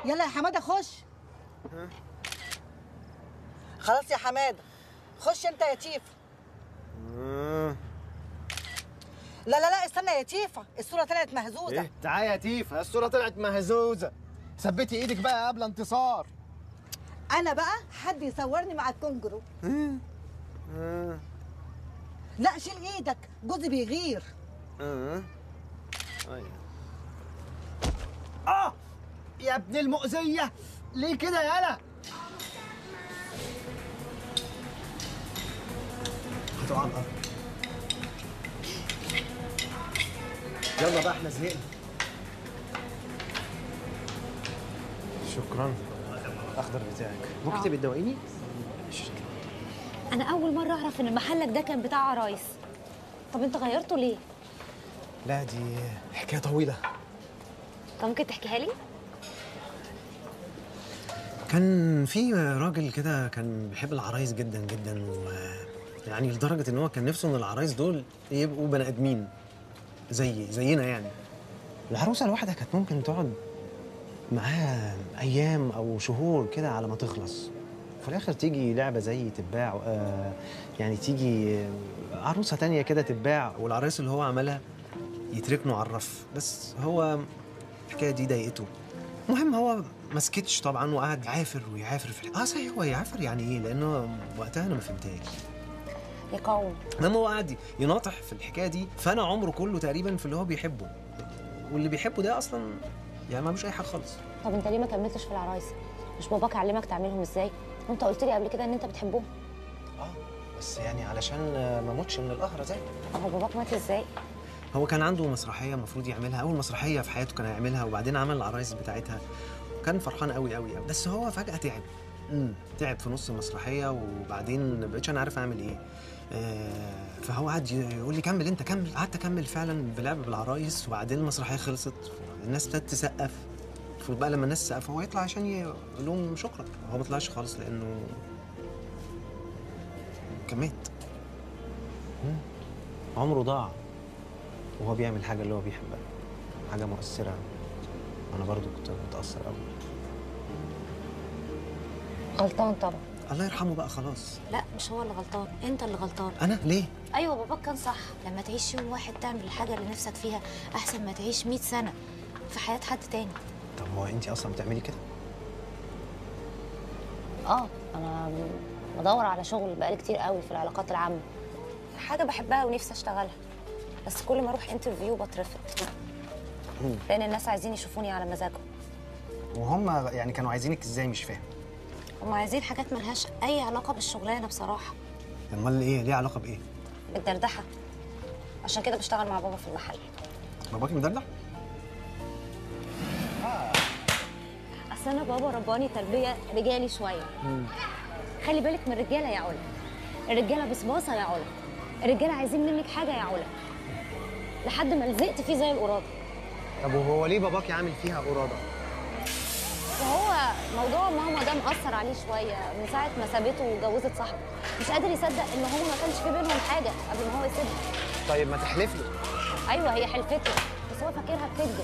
يلا يا حماده خش. خلاص يا حماده خش انت يا تيفا. لا لا لا استنى يا تيفا، الصوره طلعت مهزوزه. إيه؟ تعالى يا تيفا، الصوره طلعت مهزوزه، ثبتي ايدك بقى قبل انتصار. انا بقى حد يصورني مع الكونجرو. لا شيل ايدك جوزي بيغير. اه يا ابن المؤذية ليه كده يالا؟ هتقع على الأرض. يلا بقى احنا زهقنا. شكرا. الأخضر بتاعك. ممكن تبقي تدوقيني؟ أنا أول مرة أعرف إن محلك ده كان بتاع عرايس. طب أنت غيرته ليه؟ لا دي حكاية طويلة. طب ممكن تحكيها لي؟ كان في راجل كده كان بيحب العرايس جدا جدا، ويعني لدرجه ان هو كان نفسه ان العرايس دول يبقوا بني ادمين زي زينا يعني. العروسه الواحده كانت ممكن تقعد معاها ايام او شهور كده على ما تخلص، في الاخر تيجي لعبه زي تتباع، آه يعني تيجي عروسه تانية كده تتباع، والعرايس اللي هو عملها يتركنه على الرف. بس هو الحكايه دي ضايقته. المهم هو ما سكتش طبعا، وقعد يعافر ويعافر في الحكايه. اه صحيح هو يعافر يعني ايه؟ لانه وقتها انا ما فهمتهاش. يقاوم. المهم هو قعد يناطح في الحكايه دي، فانا عمره كله تقريبا في اللي هو بيحبه، واللي بيحبه ده اصلا يعني ما مش اي حاجه خالص. طب انت ليه ما كملتش في العرايس؟ مش باباك علمك تعملهم ازاي؟ وانت قلت لي قبل كده ان انت بتحبهم. اه بس يعني علشان ما اموتش من القهر زي. هو باباك مات ازاي؟ هو كان عنده مسرحيه المفروض يعملها، اول مسرحيه في حياته كان هيعملها، وبعدين عمل العرايس بتاعتها وكان فرحان قوي قوي قوي، بس هو فجاه تعب. امم تعب في نص المسرحيه، وبعدين ما بقتش انا عارف اعمل ايه. آه فهو قعد يقول لي كمل انت كمل، قعدت اكمل فعلا بلعب بالعرايس، وبعدين المسرحيه خلصت، الناس ابتدت تسقف. المفروض بقى لما الناس تسقف هو يطلع عشان يقول لهم شكرا، هو ما طلعش خالص لانه كان مات. عمره ضاع وهو بيعمل حاجه اللي هو بيحبها، حاجه مؤثره. انا برضو كنت متاثر قوي. غلطان طبعا. الله يرحمه بقى خلاص. لا مش هو اللي غلطان، انت اللي غلطان. انا ليه؟ ايوه باباك كان صح، لما تعيش يوم واحد تعمل الحاجه اللي نفسك فيها احسن ما تعيش مية سنه في حياه حد تاني. طب هو انت اصلا بتعملي كده؟ اه انا بدور على شغل بقالي كتير قوي في العلاقات العامه، حاجه بحبها ونفسي اشتغلها، بس كل ما اروح انترفيو بترفض لان الناس عايزين يشوفوني على مزاجهم. وهم يعني كانوا عايزينك ازاي؟ مش فاهم. هم عايزين حاجات ملهاش اي علاقه بالشغلانه بصراحه. امال ايه؟ ليه علاقه بايه؟ بالدردحه. عشان كده بشتغل مع بابا في المحل. باباك مدردح؟ اه اصل انا بابا رباني تربيه رجالي شويه. مم. خلي بالك من الرجاله يا علا، الرجاله بصباصه يا علا، الرجاله عايزين منك حاجه يا علا، لحد ما لزقت فيه زي القراده. طب وهو ليه باباك عامل فيها قراده؟ وهو موضوع ماما ده مأثر عليه شويه من ساعه ما سابته وجوزت صاحبه، مش قادر يصدق ان هو ما كانش في بينهم حاجه قبل ما هو يسيبها. طيب ما تحلف له. ايوه هي حلفته، بس هو فاكرها بتكذب.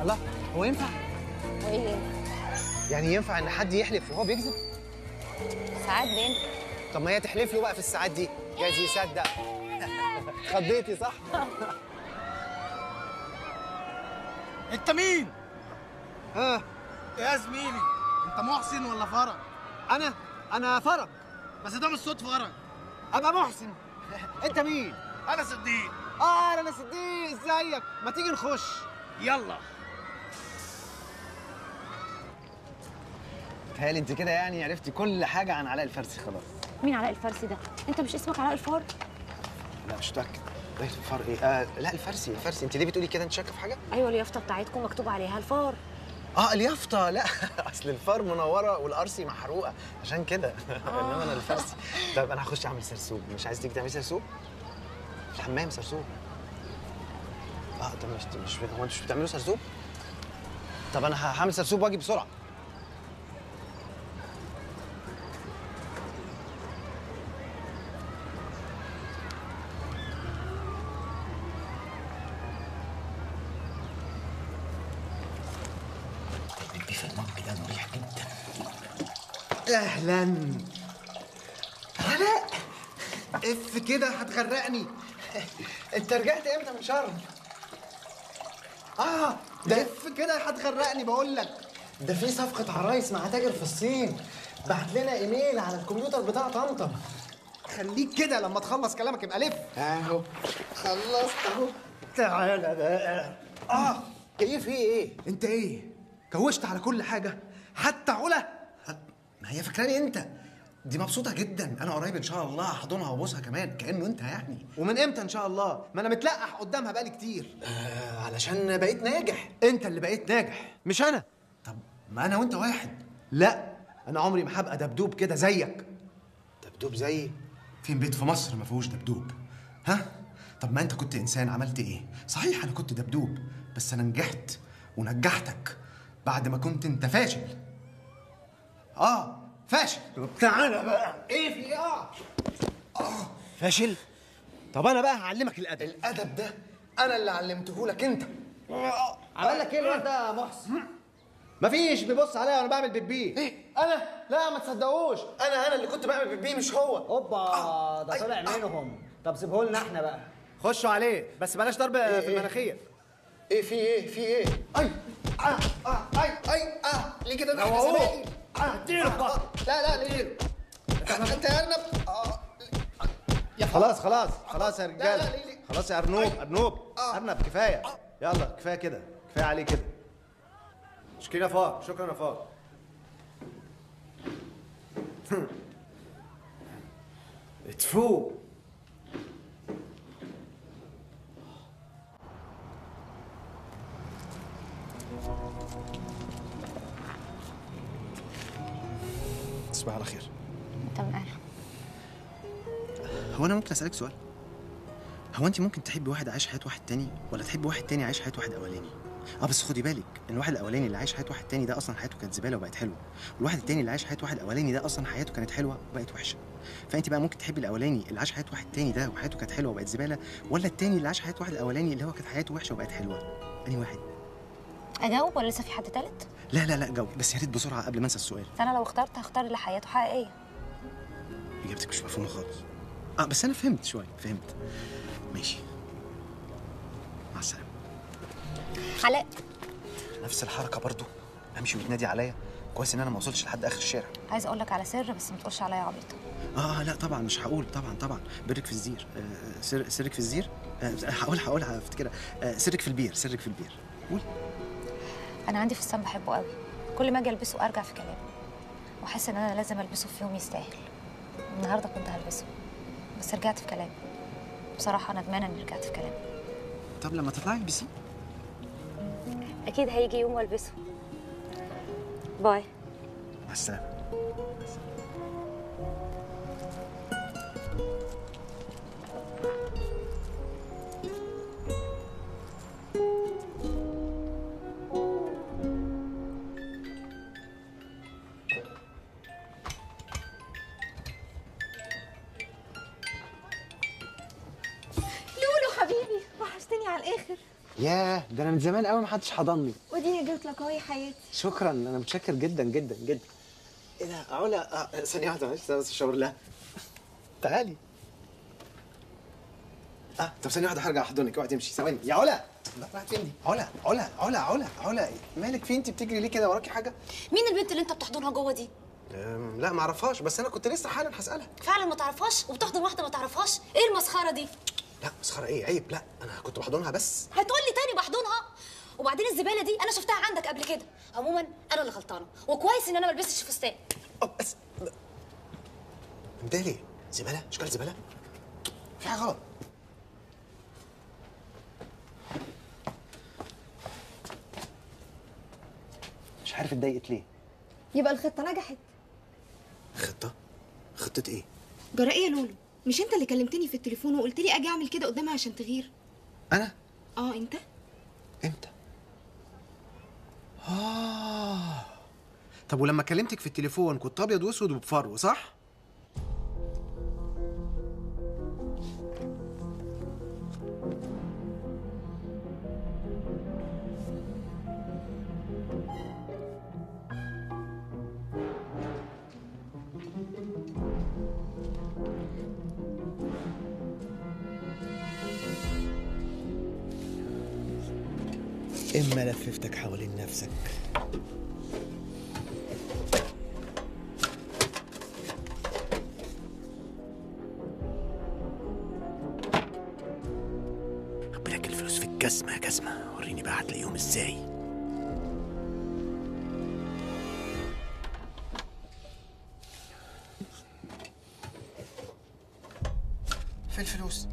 الله، هو ينفع؟ هو ايه ينفع؟ يعني ينفع ان حد يحلف وهو بيكذب؟ ساعات بينفع. طب ما هي تحلف له بقى في الساعات دي، جايز يصدق. خضيتي صح؟ انت مين؟ اه يا زميلي انت محسن ولا فرج؟ انا انا فرج، بس ده مش صوت فرج. ابقى محسن. انت مين؟ انا صديق. اه انا صديق، ازيك؟ ما تيجي نخش؟ يلا. بتهيألي انت كده يعني عرفتي كل حاجه عن علاء الفارسي خلاص. مين علاء الفارسي ده؟ انت مش اسمك علاء الفار؟ لا مش متأكد. ايه الفار ايه؟ آه لا الفارسي الفارسي. انت ليه بتقولي كده؟ انت شاكه في حاجه؟ ايوه اليافطه بتاعتكم مكتوب عليها الفار. اه اليافطه. لا اصل الفار منوره والارسي محروقه عشان كده. انما انا الفارسي. طب انا هخش اعمل سرسوب، مش عايز تيجي تعملي سرسوب؟ في الحمام سرسوب. اه طب مش مش هو انتوا مش بتعملوا سرسوب؟ طب انا هعمل سرسوب واجي بسرعه. اهلا علاء. اف كده هتغرقني. انت رجعت امتى من شرم؟ اه ده اف كده هتغرقني بقول لك. ده في صفقه عرايس مع تاجر في الصين، بعت لنا ايميل على الكمبيوتر بتاع طمطم. خليك كده لما تخلص كلامك يبقى لف. اهو خلصت اهو. تعالى بقى. اه ايه في ايه؟ انت ايه؟ كوشت على كل حاجه حتى علا. ما هي فاكراني انت دي مبسوطه جدا. انا قريب ان شاء الله هحضنها وابوسها كمان كانه انت يعني. ومن امتى ان شاء الله؟ ما انا متلقح قدامها بقالي كتير. آه علشان بقيت ناجح. انت اللي بقيت ناجح مش انا. طب ما انا وانت واحد. لا انا عمري ما هبقى دبدوب كده زيك. دبدوب زيي؟ فين بيت في مصر ما فيهوش دبدوب؟ ها طب ما انت كنت انسان، عملت ايه؟ صحيح انا كنت دبدوب، بس انا نجحت ونجحتك بعد ما كنت انت فاشل. اه فاشل. طب تعالى بقى. ايه في اه اه فاشل؟ طب انا بقى هعلمك الادب. الادب ده انا اللي علمته لك انت. عمل لك ايه الواد ده محسن؟ مفيش، بيبص عليا وانا بعمل بيبي. ايه انا؟ لا ما تصدقوش، انا انا اللي كنت بعمل بيبي مش هو. اوبا، ده طلع منهم. طب سيبه لنا احنا بقى. خشوا عليه بس بلاش ضرب إيه في المناخير. ايه في ايه في ايه؟ اي اه اه اي اي اه ليه كده؟ ده احنا اديله بقى. لا لا اديله انت يا ارنب. اه خلاص خلاص خلاص يا رجاله، خلاص يا ارنوب ارنوب ارنب، كفايه يلا، كفايه كده، كفايه عليه كده. شكرا يا فار، شكرا يا فار. اتفوق. تصبح على خير. انت من اهله. هو انا ممكن اسالك سؤال؟ هو انت ممكن تحبي واحد عايش حياه واحد تاني، ولا تحبي واحد تاني عايش حياه واحد اولاني؟ اه بس خدي بالك ان الواحد الاولاني اللي عايش حياه واحد تاني ده اصلا حياته كانت زباله وبقت حلوه، والواحد التاني اللي عايش حياه واحد اولاني ده اصلا حياته كانت حلوه وبقت وحشه. فانت بقى ممكن تحبي الاولاني اللي عاش حياه واحد تاني ده وحياته كانت حلوه وبقت زباله، ولا التاني اللي عاش حياه واحد اولاني اللي هو كانت حياته وحشه وبقت حلوه؟ انهي واحد؟ اجاوب ولا لسه في حد ثالث؟ لا لا لا جاوب بس يا ريت بسرعه قبل ما انسى السؤال. انا لو اخترت هختار اللي حياته حقيقيه. اجابتك مش مفهومه خالص. اه بس انا فهمت شويه، فهمت. ماشي، مع السلامه. علاء نفس الحركه برضو، امشي وتنادي عليا. كويس ان انا ما وصلتش لحد اخر الشارع. عايز اقول لك على سر بس ما تقولش عليا عبيطه. اه لا طبعا مش هقول، طبعا طبعا. برك في الزير. آه سر سرك في الزير. آه هقول هقول هفتكرها. آه سرك في البير، سرك في البير. قول. انا عندي فستان بحبه قوي، كل ما اجي البسه ارجع في كلامي واحس ان انا لازم البسه في يوم يستاهل. النهارده كنت هلبسه بس رجعت في كلامي. بصراحه انا ندمانه اني رجعت في كلامي. طب لما تطلعي البسيه. اكيد هيجي يوم والبسه. باي، مع السلامه. ياه ده انا من زمان قوي ما حدش حضني. وديني جبت لك اهو يا حياتي. شكرا، انا متشكر جدا جدا جدا. ايه ده علا؟ ثانيه واحده معلش، بس الشاور لها. تعالي. اه طب ثانيه واحده هرجع احضنك، اوعي تمشي ثواني يا علا. راحت فين دي؟ علا علا علا علا علا مالك؟ فين انت بتجري ليه كده؟ وراكي حاجه؟ مين البنت اللي انت بتحضنها جوه دي؟ لا ما اعرفهاش، بس انا كنت لسه حالا هسالها. فعلا ما تعرفهاش وبتحضن واحده ما تعرفهاش؟ ايه المسخره دي؟ لا مسخره ايه؟ عيب. لا انا كنت بحضنها بس. هتقول لي تاني بحضنها؟ وبعدين الزباله دي انا شفتها عندك قبل كده. عموما انا اللي غلطانه، وكويس ان انا ما لبستش فستان. اه بس انت ليه؟ زباله؟ اشكال زباله؟ في حاجه غلط. مش عارف اتضايقت ليه. يبقى الخطه نجحت. خطه؟ خطه ايه؟ جرائيه يا لولو، مش انت اللي كلمتني في التليفون وقلت لي اجي اعمل كده قدامها عشان تغير؟ انا؟ اه انت؟ امتى؟ اه طب ولما كلمتك في التليفون كنت ابيض واسود وبفرو صح؟ إما لففتك حوالين نفسك. قبلك الفلوس في الجزمة يا جزمة، وريني بقى هتلاقيهم إزاي. في الفلوس.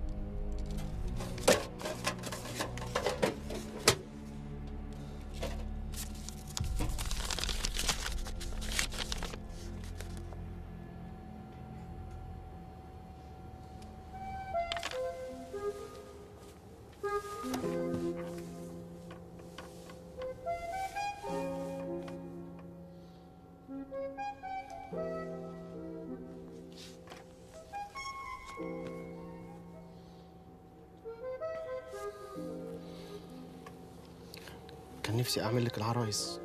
كان نفسي اعمل لك العرايس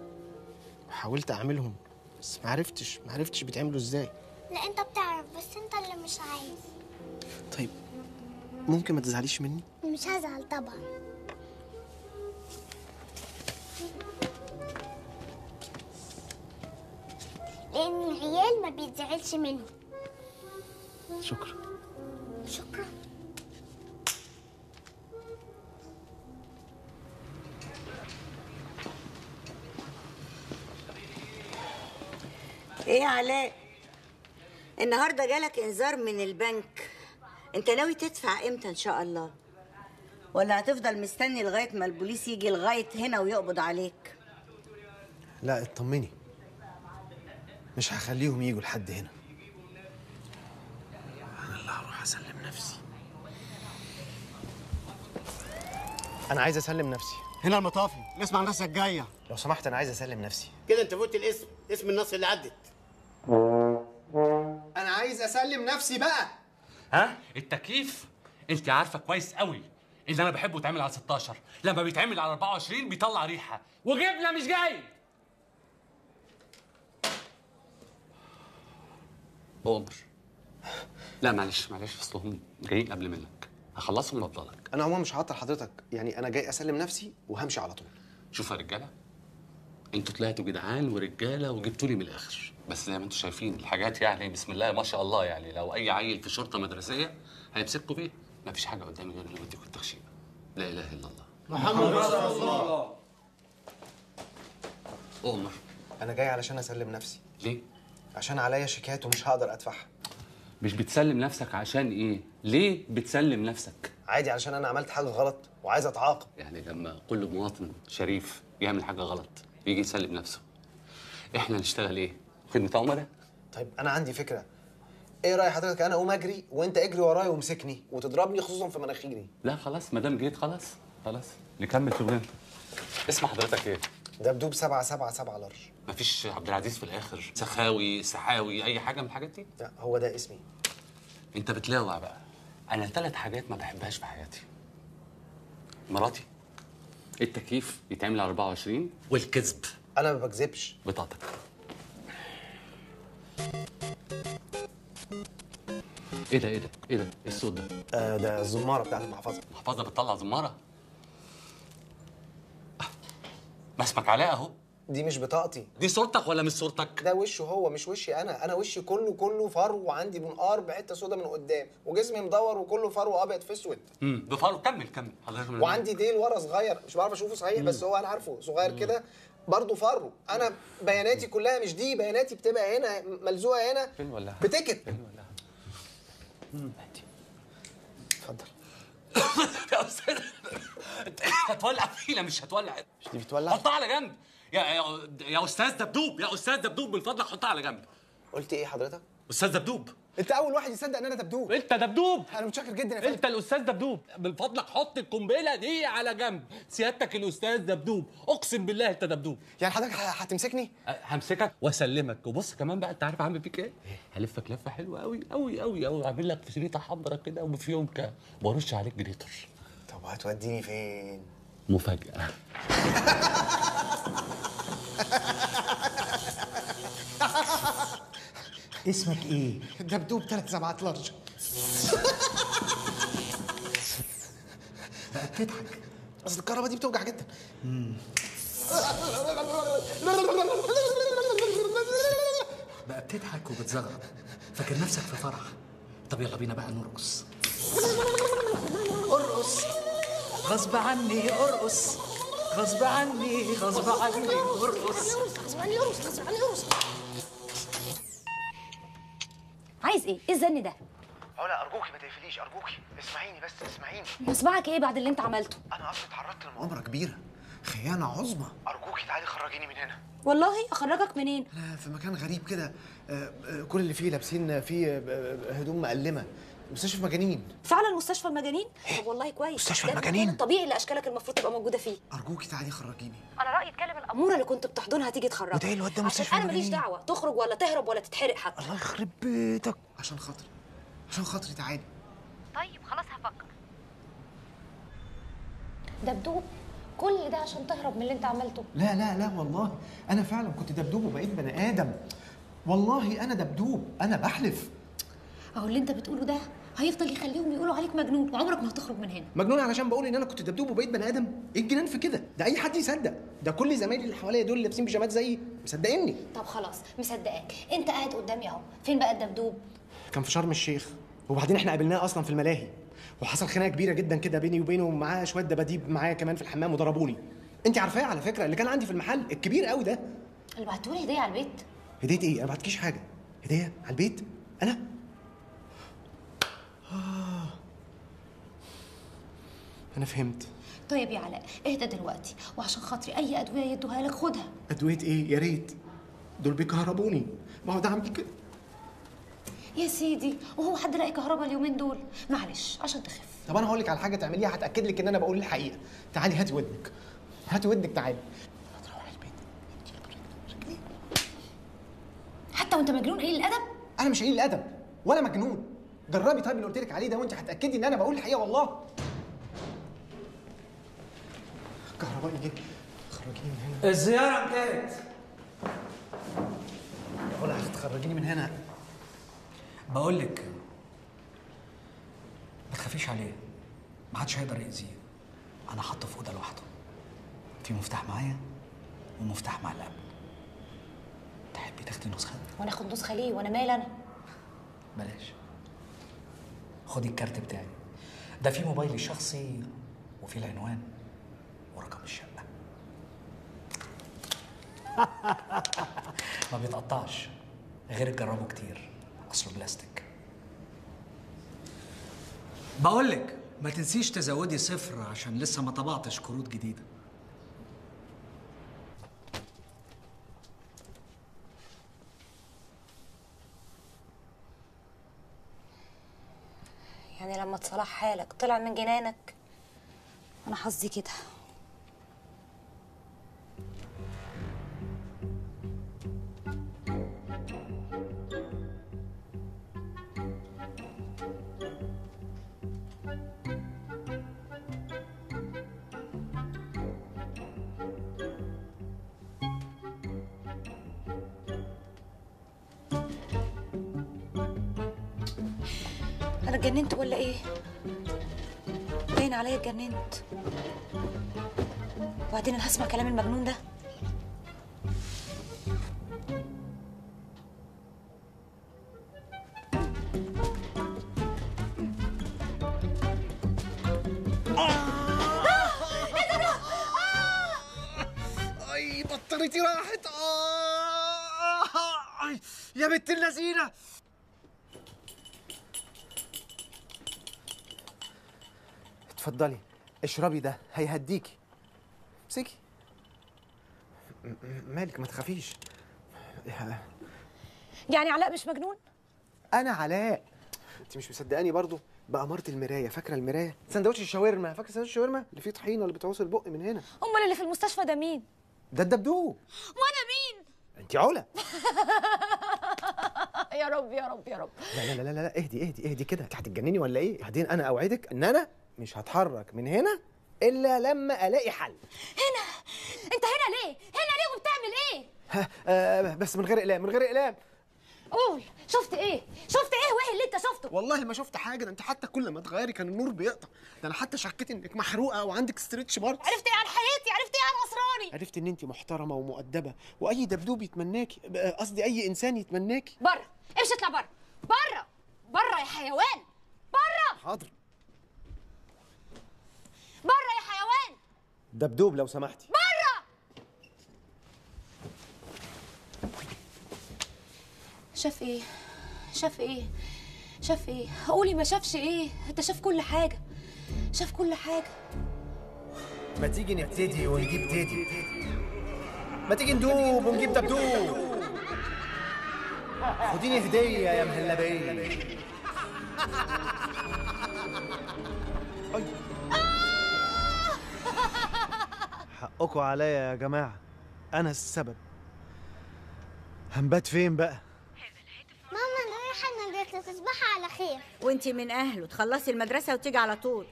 وحاولت اعملهم بس معرفتش معرفتش بيتعملوا ازاي. لا انت بتعرف بس انت اللي مش عايز. طيب ممكن ما تزعليش مني؟ مش هزعل طبعا. لأن العيال ما بيتزعلش منهم. شكرا. شكرا. ايه يا علاء؟ النهارده جالك انذار من البنك. انت ناوي تدفع امتى ان شاء الله؟ ولا هتفضل مستني لغايه ما البوليس يجي لغايه هنا ويقبض عليك؟ لا اطمني، مش هخليهم يجوا لحد هنا. انا اللي هروح اسلم نفسي. انا عايز اسلم نفسي. هنا المطافي، اسمع عن راسك جايه. لو سمحت انا عايز اسلم نفسي. كده انت فوت الاسم، اسم النص اللي عدت. انا عايز اسلم نفسي بقى. ها؟ التكييف انت عارفه كويس قوي اللي انا بحبه يتعمل على ستاشر، لما بيتعمل على اربعة وعشرين بيطلع ريحه وجبنه مش جاي. بؤمر لا معلش معلش، اصل هم جايين قبل منك، هخلصهم وافضلك. انا عموما مش هعطل حضرتك، يعني انا جاي اسلم نفسي وهمشي على طول. شوف يا رجاله، انتوا طلعتوا جدعان ورجاله وجبتوا لي من الاخر، بس زي ما انتوا شايفين الحاجات يعني بسم الله ما شاء الله، يعني لو اي عيل في شرطه مدرسيه هيمسكوا بيه. ما فيش حاجه قدامي غير اللي وديكوا التخشيبه. لا اله الا الله محمد رسول الله. عمر انا جاي علشان اسلم نفسي. ليه؟ عشان عليا شيكات ومش هقدر ادفعها. مش بتسلم نفسك عشان ايه؟ ليه بتسلم نفسك؟ عادي، علشان انا عملت حاجه غلط وعايز اتعاقب. يعني لما كل مواطن شريف يعمل حاجه غلط يجي يسلم نفسه، احنا نشتغل ايه؟ خدمه عملاء؟ طيب انا عندي فكره. ايه راي حضرتك انا اقوم اجري وانت اجري ورايا وامسكني وتضربني خصوصا في مناخيري؟ لا خلاص، ما دام جريت خلاص خلاص نكمل شغلنا. اسمع حضرتك ايه؟ دبدوب سبعة سبعة سبعة لارج. مفيش عبد العزيز في الاخر؟ سخاوي، سحاوي، اي حاجه من الحاجات دي؟ لا هو ده اسمي. انت بتلاوع بقى. انا ثلاث حاجات ما بحبهاش في حياتي: مراتي، التكييف يتعمل على اربعة وعشرين، والكذب. انا ما بكذبش. بطاقتك. ايه ده ايه ده ايه ده؟ ايه الصوت ده؟ آه ده الزماره بتاعت المحفظه. المحفظه بتطلع زماره؟ ما اسمك علاء اهو. دي مش بطاقتي. دي صورتك ولا مش صورتك؟ ده وشه هو مش وشي انا، انا وشي كله كله فرو، وعندي منقار بحته سودا من قدام، وجسمي مدور وكله فرو ابيض في اسود. امم بفرو. كمل كمل حضرتك. وعندي ديل ورا صغير مش بعرف اشوفه صحيح، مم. بس هو انا عارفه صغير كده برضه فرو. انا بياناتي كلها مش دي، بياناتي بتبقى هنا ملزوقه هنا. فين ولا بتكت؟ فين ولا اتفضل. يا استاذ انت هتولع فينا. مش هتولع. مش دي بتولع. حطها على جنب يا يا استاذ دبدوب، يا استاذ دبدوب من فضلك حطها على جنب. قلت ايه حضرتك؟ استاذ دبدوب. انت اول واحد يصدق ان انا دبدوب. انت دبدوب. انا متشكر جدا يا فندم. انت الاستاذ دبدوب. من فضلك حط القنبله دي على جنب. سيادتك الاستاذ دبدوب، اقسم بالله انت دبدوب. يعني حضرتك هتمسكني؟ همسكك واسلمك. وبص كمان بقى، انت عارف عامل فيك ايه؟ هلفك لفه حلوه قوي قوي قوي قوي، عامل لك شريطه حمراء كده وفيهم كده وارش عليك جريتر. طب هتوديني فين؟ مفاجاه. اسمك ايه؟ دبدوب ثلاث سبعات لارج. بقى بتضحك، اصل الكهرباء دي بتوجع جدا. بقى بتضحك وبتزغرط، فاكر نفسك في فرح. طب يلا بينا بقى نرقص. ارقص غصب عني، ارقص غصب عني، غصب عني ارقص. غصب عني ارقص، غصب عني ارقص. عايز ايه؟ ايه الزن ده؟ علا ارجوكي ما تقفليش، ارجوكي اسمعيني بس، اسمعيني. مصبعك ايه بعد اللي انت عملته؟ انا اصلا اتعرضت لمؤامره كبيره، خيانه عظمى. ارجوكي تعالي خرجيني من هنا. والله اخرجك منين؟ انا في مكان غريب كده، كل اللي فيه لابسين فيه هدوم مقلمه. مستشفى مجانين. فعلا مستشفى المجانين؟ طب والله كويس. مستشفى المجانين الطبيعي اللي اشكالك المفروض تبقى موجوده فيه. ارجوكي تعالي خرجيني. انا رايي تكلم الاموره اللي كنت بتحضنها تيجي تخرجك. وده ايه الواد ده؟ مستشفى المجانين. انا ماليش دعوه تخرج ولا تهرب ولا تتحرق حتى. الله يخرب بيتك. عشان خاطري، عشان خاطري تعالي. طيب خلاص هفكر. دبدوب كل ده عشان تهرب من اللي انت عملته؟ لا لا لا والله انا فعلا كنت دبدوب وبقيت بني ادم. والله انا دبدوب، انا بحلف. اهو اللي انت بتقوله ده هيفضل يخليهم يقولوا عليك مجنون وعمرك ما هتخرج من هنا. مجنون علشان بقول ان انا كنت دبدوب وبقيت بني ادم؟ ايه الجنان في كده؟ ده اي حد يصدق، ده كل زمايلي اللي حواليا دول اللي لابسين بيجامات زيي مصدقيني. طب خلاص مصدقاك، انت قاعد قدامي اهو، فين بقى الدبدوب؟ كان في شرم الشيخ، وبعدين احنا قابلناه اصلا في الملاهي، وحصل خناقه كبيره جدا كده بيني وبينه ومعاه شويه دباديب معايا كمان في الحمام وضربوني. انت عارفاه على فكره، اللي كان عندي في المحل الكبير قوي ده اللي بعته لي هديه على البيت. هديه ايه؟ انا ما بعتكيش حاجه. هديه على البيت؟ انا آه. أنا فهمت. طيب يا علاء اهدى دلوقتي، وعشان خاطري أي أدوية يدوها لك خدها. أدوية إيه؟ يا ريت، دول بيكهربوني، بقعد أعمل كده. يا سيدي، وهو حد لاقي كهربا اليومين دول؟ معلش عشان تخف. طب أنا هقول لك على حاجة تعمليها هتأكد لك إن أنا بقول الحقيقة. تعالي هاتي ودنك، هاتي ودنك تعالي. هتروحي البيت حتى وأنت مجنون؟ قليل الأدب. أنا مش قليل الأدب ولا مجنون. جربي طيب اللي قلت لك عليه ده وانت هتاكدي ان انا بقول الحقيقه والله. الكهربائي جه، خرجيني من هنا. الزياره انتهت. يا علا هتخرجيني من هنا. بقول لك ما تخافيش عليه، ما حدش هيقدر يأذيه. انا حاطه في اوضه لوحده، في مفتاح معايا ومفتاح مع الامن. تحبي تاخدي نسخه؟ وانا اخد نسخه ليه؟ وانا مالي انا؟ بلاش. خدي الكارت بتاعي ده، فيه موبايلي الشخصي وفيه العنوان ورقم الشقة. ما بيتقطعش غير تجربه كتير، اصله بلاستيك. بقولك ما تنسيش تزودي صفر عشان لسه ما طبعتش كروت جديدة. يعني لما اتصلاح حالك طلع من جنانك، انا حظي كده. أنا اتجننت ولا إيه؟ باين عليا اتجننت. وبعدين أنا هسمع كلام المجنون ده؟ أي بطاريتي راحت. يا بنت اللذينة، اتفضلي اشربي ده هيهديكي. امسكي. مالك؟ ما تخافيش. يعني علاء مش مجنون؟ انا علاء. انت مش مصدقاني برضو بأمارة المرايه؟ فاكره المرايه؟ سندوتش الشاورما، فاكره سندوتش الشاورما اللي فيه طحينه اللي بتعوص البق من هنا؟ امال اللي في المستشفى ده مين؟ ده الدبدوب. وانا مين؟ انت علا. يا رب يا رب يا رب. لا لا لا لا اهدي اهدي اهدي كده. انت هتتجنني ولا ايه؟ بعدين انا اوعدك ان انا مش هتحرك من هنا إلا لما ألاقي حل. هنا؟ أنت هنا ليه؟ هنا ليه وبتعمل إيه؟ ها آه بس من غير إقلام، من غير إقلام. قول، شفت إيه؟ شفت إيه وإيه اللي أنت شفته؟ والله ما شفت حاجة، ده أنت حتى كل ما تغيري كان النور بيقطع، ده أنا حتى شكيت إنك محروقة وعندك ستريتش ماركس. عرفت إيه عن حياتي؟ عرفت إيه عن أسراري؟ عرفت إن أنت محترمة ومؤدبة، وأي دبدوب يتمناكي، قصدي أي إنسان يتمناكي. بره، امشي اطلع بره، بره، بره يا حيوان، بره. حاضر. بره يا حيوان دبدوب لو سمحتي. بره. شاف ايه؟ شاف ايه؟ شاف ايه؟ قولي ما شافش ايه؟ انت شاف كل حاجه، شاف كل حاجه. ما تيجي نبتدي ونجيب تيدي، ما تيجي ندوب ونجيب دبدوب. خديني هديه يا مهلبيه. حقكوا عليا يا جماعة، أنا السبب. هنبات فين بقى؟ ماما أنا رايحة، أنا جات تصبحي على خير. وانتي من اهله، تخلصي المدرسه وتيجي على طول.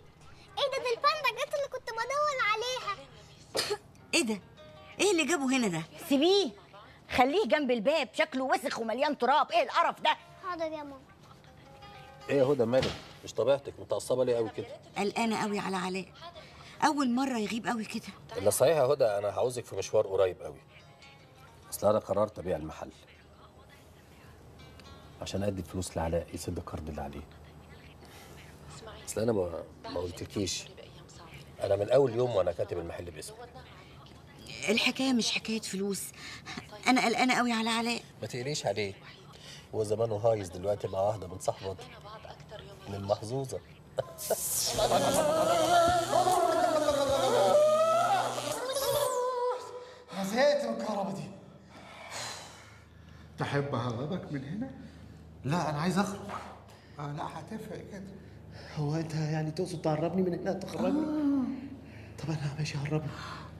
ايه ده، دي الباندا جت اللي كنت بدور عليها. ايه ده، ايه اللي جابه هنا ده؟ سيبيه، خليه جنب الباب، شكله وسخ ومليان تراب. ايه القرف ده؟ حاضر يا ماما. ايه يا هدى، مالك؟ مش طبيعتك، متعصبه ليه قوي كده؟ قلقانه قوي على علاء، اول مره يغيب قوي كده. لا صحيح يا هدى، انا هعوزك في مشوار قريب قوي، اصل انا قررت ابيع المحل عشان ادي الفلوس لعلاء يسد القرض اللي عليه. اصل انا ما ما قلتلكيش، انا من اول يوم وانا كاتب المحل باسمي. الحكايه مش حكايه فلوس، انا قلقانه قوي على علاء. ما تقليش عليه، هو زمانه هايز دلوقتي مع واحده من صاحبته من محظوظه. انا زهقت من الكهرباء دي. تحب اهربك من هنا؟ لا انا عايز اخرج. اه لا هتفرق كده. هو انت يعني تقصد تهربني من هنا تخرجني؟ آه. طب انا ماشي هربني.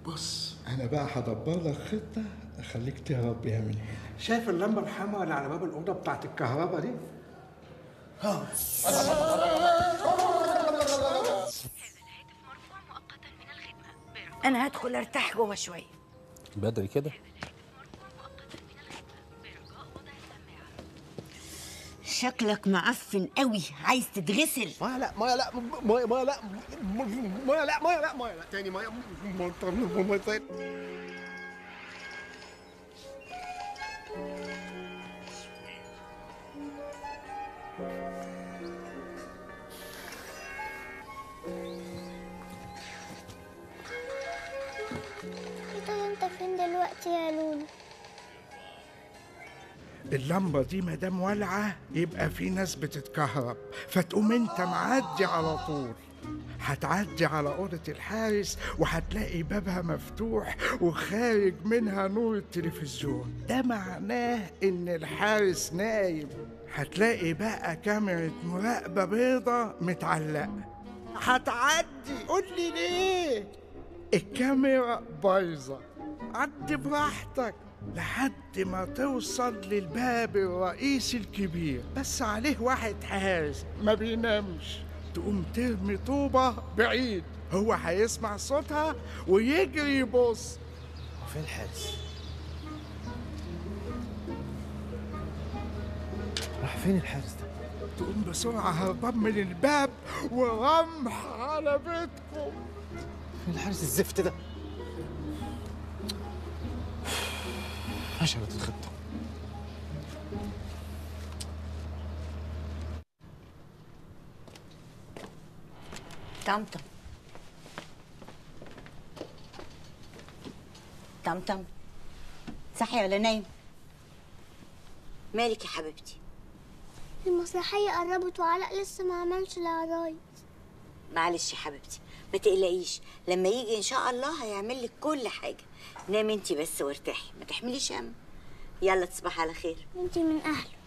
بص انا بقى هدبر لك خطه اخليك تهرب بيها من هنا. شايف اللمبه الحمراء اللي على باب الاوضه بتاعت الكهرباء دي؟ اه انا هدخل ارتاح جوه شويه بدري كده. شكلك معفن قوي، عايز تتغسل. ميه لا ميه لا ميه ميه لا ميه لا ميه لا ميه لا تاني ميه ميه تاني. إيه انت فين دلوقتي يا لولو؟ اللمبه دي ما دام والعه يبقى في ناس بتتكهرب، فتقوم انت معدي على طول. هتعدي على اوضه الحارس وهتلاقي بابها مفتوح وخارج منها نور التلفزيون، ده معناه ان الحارس نايم. هتلاقي بقى كاميرا مراقبه بيضه متعلقه، هتعدي. قول لي ليه؟ الكاميرا بايظه. عدي براحتك لحد ما توصل للباب الرئيسي الكبير، بس عليه واحد حارس ما بينامش. تقوم ترمي طوبة بعيد، هو هيسمع صوتها ويجري يبص. وفين الحارس؟ راح فين الحارس ده؟ تقوم بسرعة هربان من الباب ورمح على بيتكم. فين الحارس الزفت ده؟ ماشي هتتخطى. طمطم طمطم، صاحية ولا نايم؟ مالك يا حبيبتي؟ المسرحية قربت وعلاء لسه ما عملش العرايس. معلش يا حبيبتي ما تقلقيش، لما يجي ان شاء الله هيعمل لك كل حاجه. نامي انتي بس وارتاحي، ما تحمليش هم. يلا تصبحي على خير. انتي من اهله.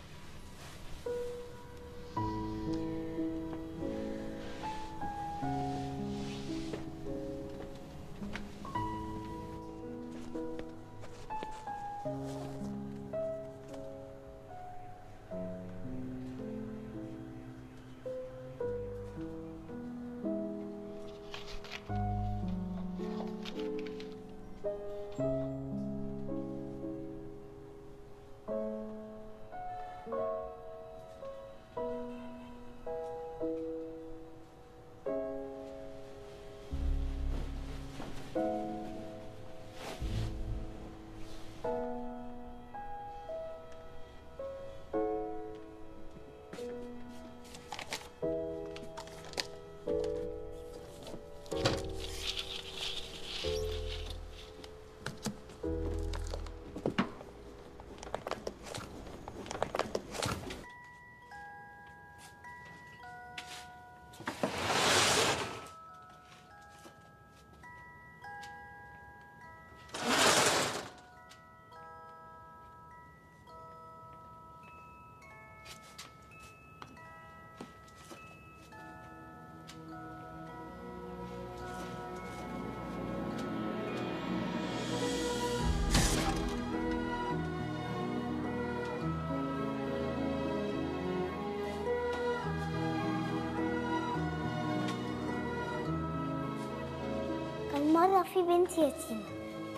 مرة في بنت يتيمة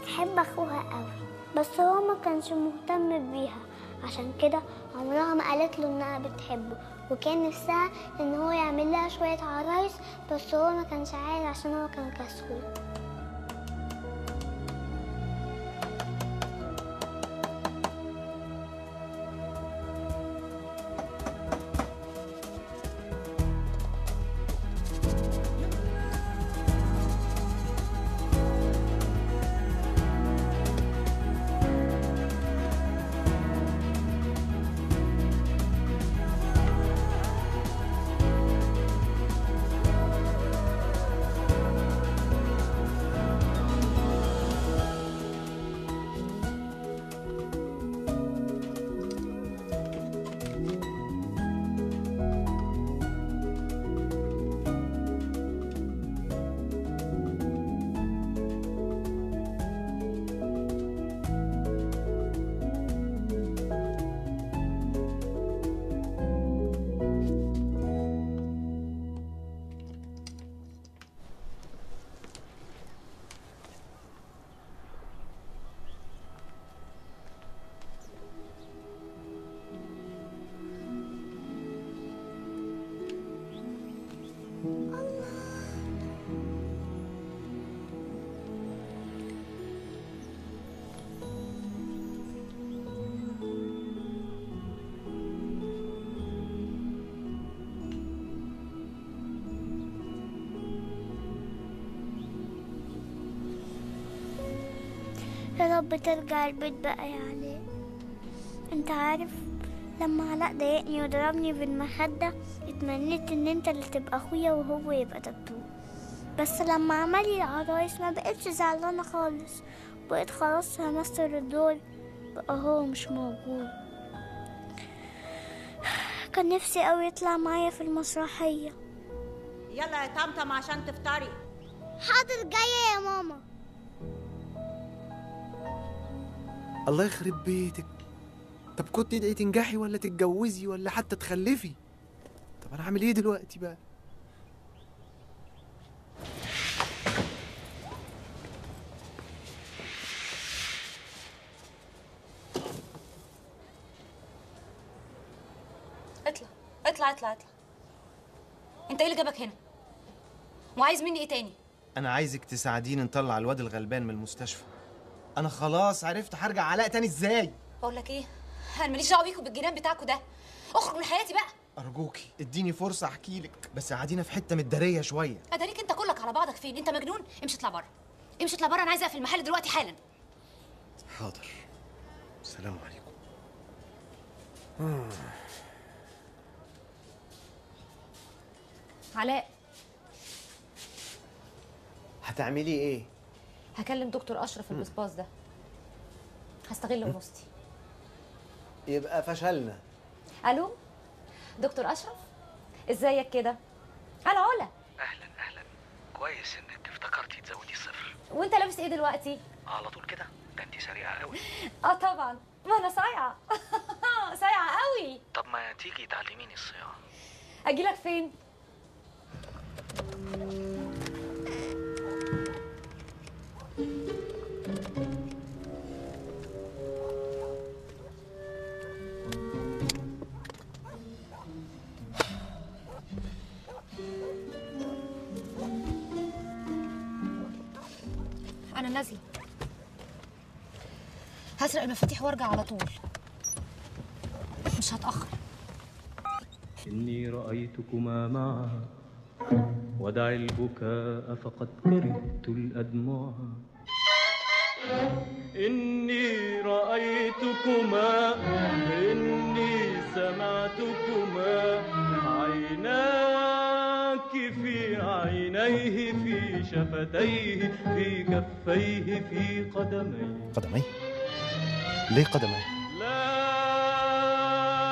بتحب أخوها قوي، بس هو ما كانش مهتم بيها، عشان كده عمرها ما قالت له إنها بتحبه، وكان نفسها إن هو يعمل لها شوية عرايس، بس هو ما كانش عايز عشان هو كان كسول. يا رب ترجع البيت بقى يا علاء. انت عارف لما علاء ضايقني وضربني بالمخدة اتمنيت ان انت اللي تبقى اخويا وهو يبقى دكتور، بس لما عملي العرايس ما بقتش زعلانه خالص، بقيت خلاص همثل الدور، بقى هو مش موجود. كان نفسي قوي يطلع معايا في المسرحيه. يلا يا طمطم عشان تفطري. حاضر، جايه يا ماما. الله يخرب بيتك، طب كنت تدعي تنجحي ولا تتجوزي ولا حتى تخلفي؟ طب انا هعمل ايه دلوقتي بقى؟ اطلع اطلع اطلع اطلع. انت ايه اللي جابك هنا؟ وعايز مني ايه تاني؟ انا عايزك تساعديني نطلع الواد الغلبان من المستشفى. أنا خلاص عرفت هرجع علاء تاني إزاي؟ بقول لك إيه؟ أنا ماليش دعوة بيكوا بالجنان بتاعكوا ده، اخرج من حياتي بقى. أرجوكي إديني فرصة أحكي لك، بس قعدينا في حتة متدارية شوية. أداريك أنت كلك على بعضك فين؟ أنت مجنون؟ امشي اطلع بره، امشي اطلع بره، أنا عايزة أقفل المحل دلوقتي حالا. حاضر، السلام عليكم. علاء هتعملي إيه؟ هكلم دكتور اشرف البسباص ده، هستغل منوستي. يبقى فشلنا. الو دكتور اشرف، ازيك كده؟ هلا علا. اهلا اهلا، كويس انك افتكرتي تزودي صفر. وانت لابس ايه دلوقتي؟ على طول كده، ده انت سريعه قوي. اه طبعا، ما انا صايعه صايعه قوي. طب ما تيجي تعلميني الصياعه. اجيلك فين؟ أنا نازلة هسرق المفاتيح وارجع على طول، مش هتأخر. إني رأيتكما معا ودع البكاء فقد كرهت الأدمع. إني رأيتكما إني سمعتكما عيناك في عينيه في شفتيه في كفيه في قدميه. قدميه؟ ليه قدميه؟ لا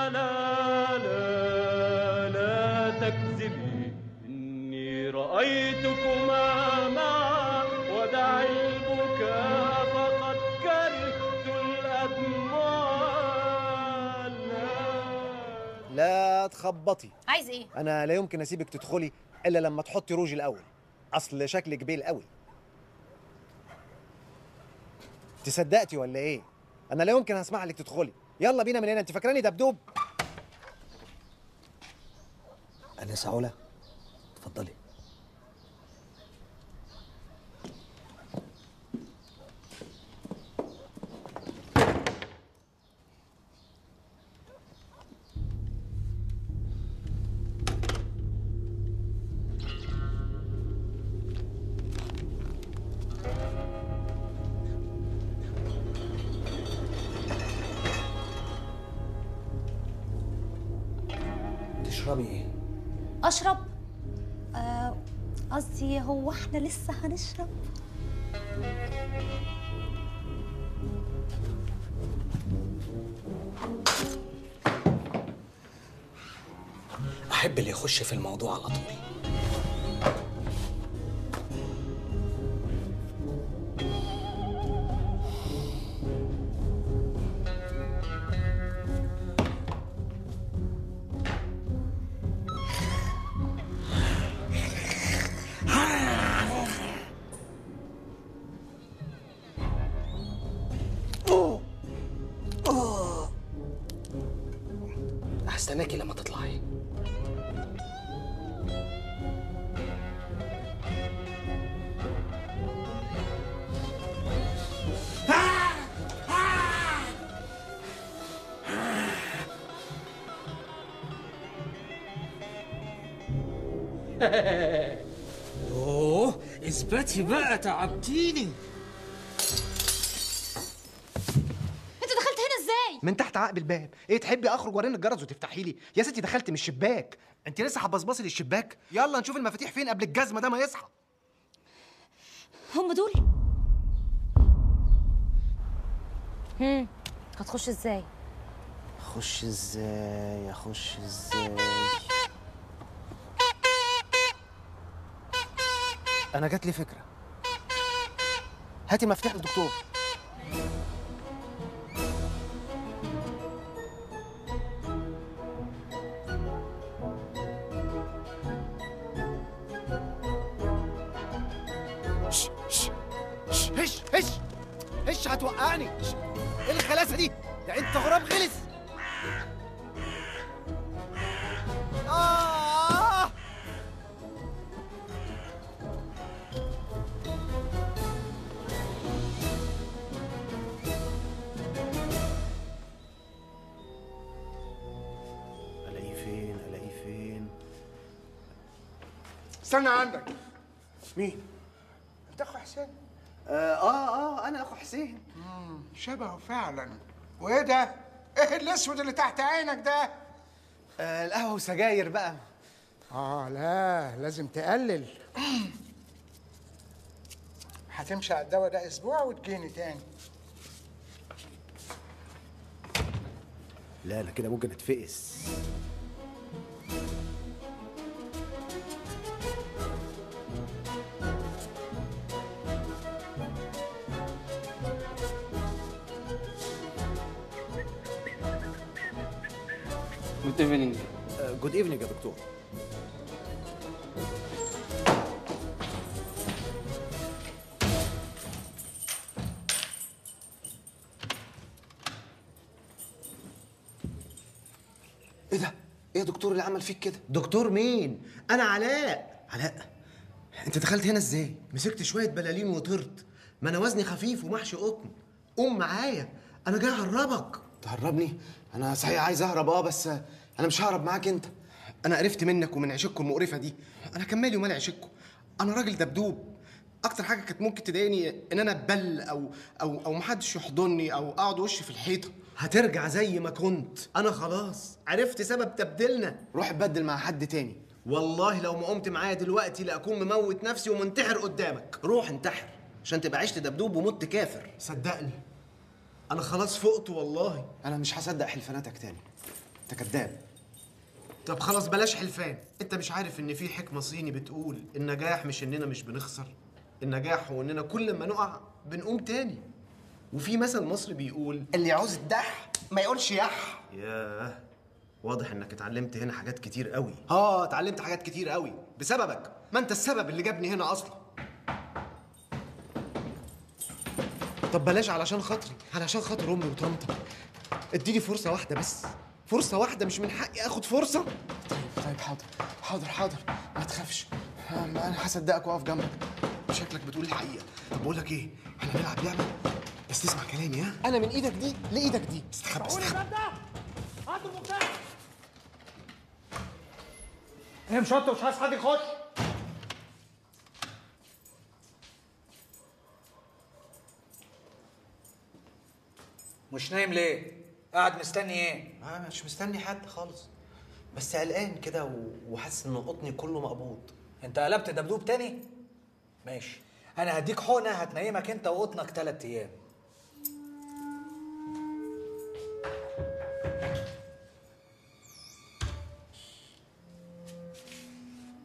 لا لا لا تكذبي. إني رأيتكما معا ودع البكاء فقد كرهت الأدمع. لا, لا تخبطي. عايز ايه؟ انا لا يمكن اسيبك تدخلي الا لما تحطي روجي الاول، اصل شكلك بيل قوي. تصدقتي ولا ايه؟ انا لا يمكن هسمح لك تدخلي. يلا بينا من هنا. انت فاكراني دبدوب؟ انسة علا، اتفضلي. تشربي ايه؟ اشرب؟ قصدي آه... هو احنا لسه هنشرب؟ احب اللي يخش في الموضوع على طول. هستناكي لما تطلعي. اوه اثبتي بقى، تعبتيني. من تحت عقب الباب. ايه تحبي اخرج وارن الجرس وتفتحي لي؟ يا ستي دخلت من الشباك. انت لسه هتبصبصي للشباك؟ يلا نشوف المفاتيح فين قبل الجزمه ده ما يصحى. هم دول؟ هم هتخش ازاي؟ اخش ازاي؟ اخش ازاي؟ انا جات لي فكره. هاتي مفتاح الدكتور. هتوقعني. ايه الخلاسه دي؟ ده انت غراب غلس. آه. الاقيه فين؟ الاقيه فين؟ استنى عندك. مين؟ انت اخو حسين؟ آه, اه اه انا اخو حسين. امم شبهه فعلا. وايه ده؟ ايه الاسود اللي تحت عينك ده؟ آه القهوه وسجاير بقى. اه لا لازم تقلل. هتمشي على الدواء ده اسبوع وتجيني تاني. لا انا كده ممكن اتفقس. جود ايفنينج. جود ايفنينج يا دكتور. ايه ده؟ ايه يا دكتور اللي عمل فيك كده؟ دكتور مين؟ انا علاء. علاء؟ انت دخلت هنا ازاي؟ مسكت شويه بلالين وطرت. ما انا وزني خفيف ومحشي قطن. قوم معايا، انا جاي اهربك. تهربني؟ انا صحيح عايز اهرب اه بس انا مش ههرب معاك انت. انا قرفت منك ومن عيشتكم المقرفه دي. انا كان مالي ومال عيشتكم؟ انا راجل دبدوب. اكتر حاجه كانت ممكن تضايقني ان انا اتبل او او او محدش يحضني او اقعد وشي في الحيطه. هترجع زي ما كنت. انا خلاص عرفت سبب تبديلنا. روح اتبدل مع حد تاني. والله لو ما قمت معايا دلوقتي لاكون مموت نفسي ومنتحر قدامك. روح انتحر عشان تبقى عشت دبدوب ومت كافر. صدقني أنا خلاص فقت والله. أنا مش هصدق حلفاناتك تاني. أنت كداب. طب خلاص بلاش حلفان، أنت مش عارف إن في حكمة صيني بتقول النجاح مش إننا مش بنخسر، النجاح هو إننا كل ما نقع بنقوم تاني. وفي مثل مصري بيقول اللي يعوز الدح ما يقولش يح. ياه واضح إنك اتعلمت هنا حاجات كتير قوي. آه اتعلمت حاجات كتير قوي بسببك، ما أنت السبب اللي جابني هنا أصلا. طب بلاش علشان خاطري، علشان خاطر امي وطنطا. اديني فرصه واحده بس، فرصه واحده، مش من حقي اخد فرصه؟ طيب طيب حاضر حاضر حاضر، ما تخافش، انا هصدقك واقف جنبك، شكلك بتقول الحقيقه. طب بقول لك ايه، احنا هنلعب لعبه بس تسمع كلامي. ها انا من ايدك دي لايدك دي، استخبى استخبى. هاتوا المفتاح، انا مش شاطر ومش عايز حد يخش. مش نايم ليه؟ قاعد مستني ايه؟ انا مش مستني حد خالص، بس قلقان كده وحاسس ان قطني كله مقبوض. انت قلبت دبدوب تاني؟ ماشي، انا هديك حقنه هتنيمك انت وقطنك تلات ايام.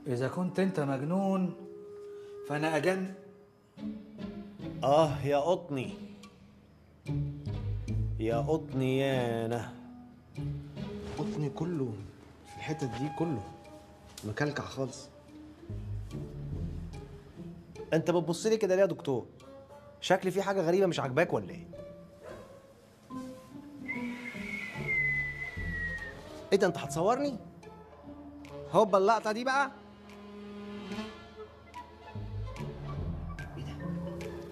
اذا كنت انت مجنون فانا اجن. اه يا قطني يا قطني، يا انا قطني كله في الحتت دي، كله مكلكع خالص. انت بتبص لي كده ليه يا دكتور؟ شكلي في حاجه غريبه مش عاجباك ولا ايه؟ ايه ده، انت هتصورني؟ هوبا اللقطه دي بقى. ايه ده؟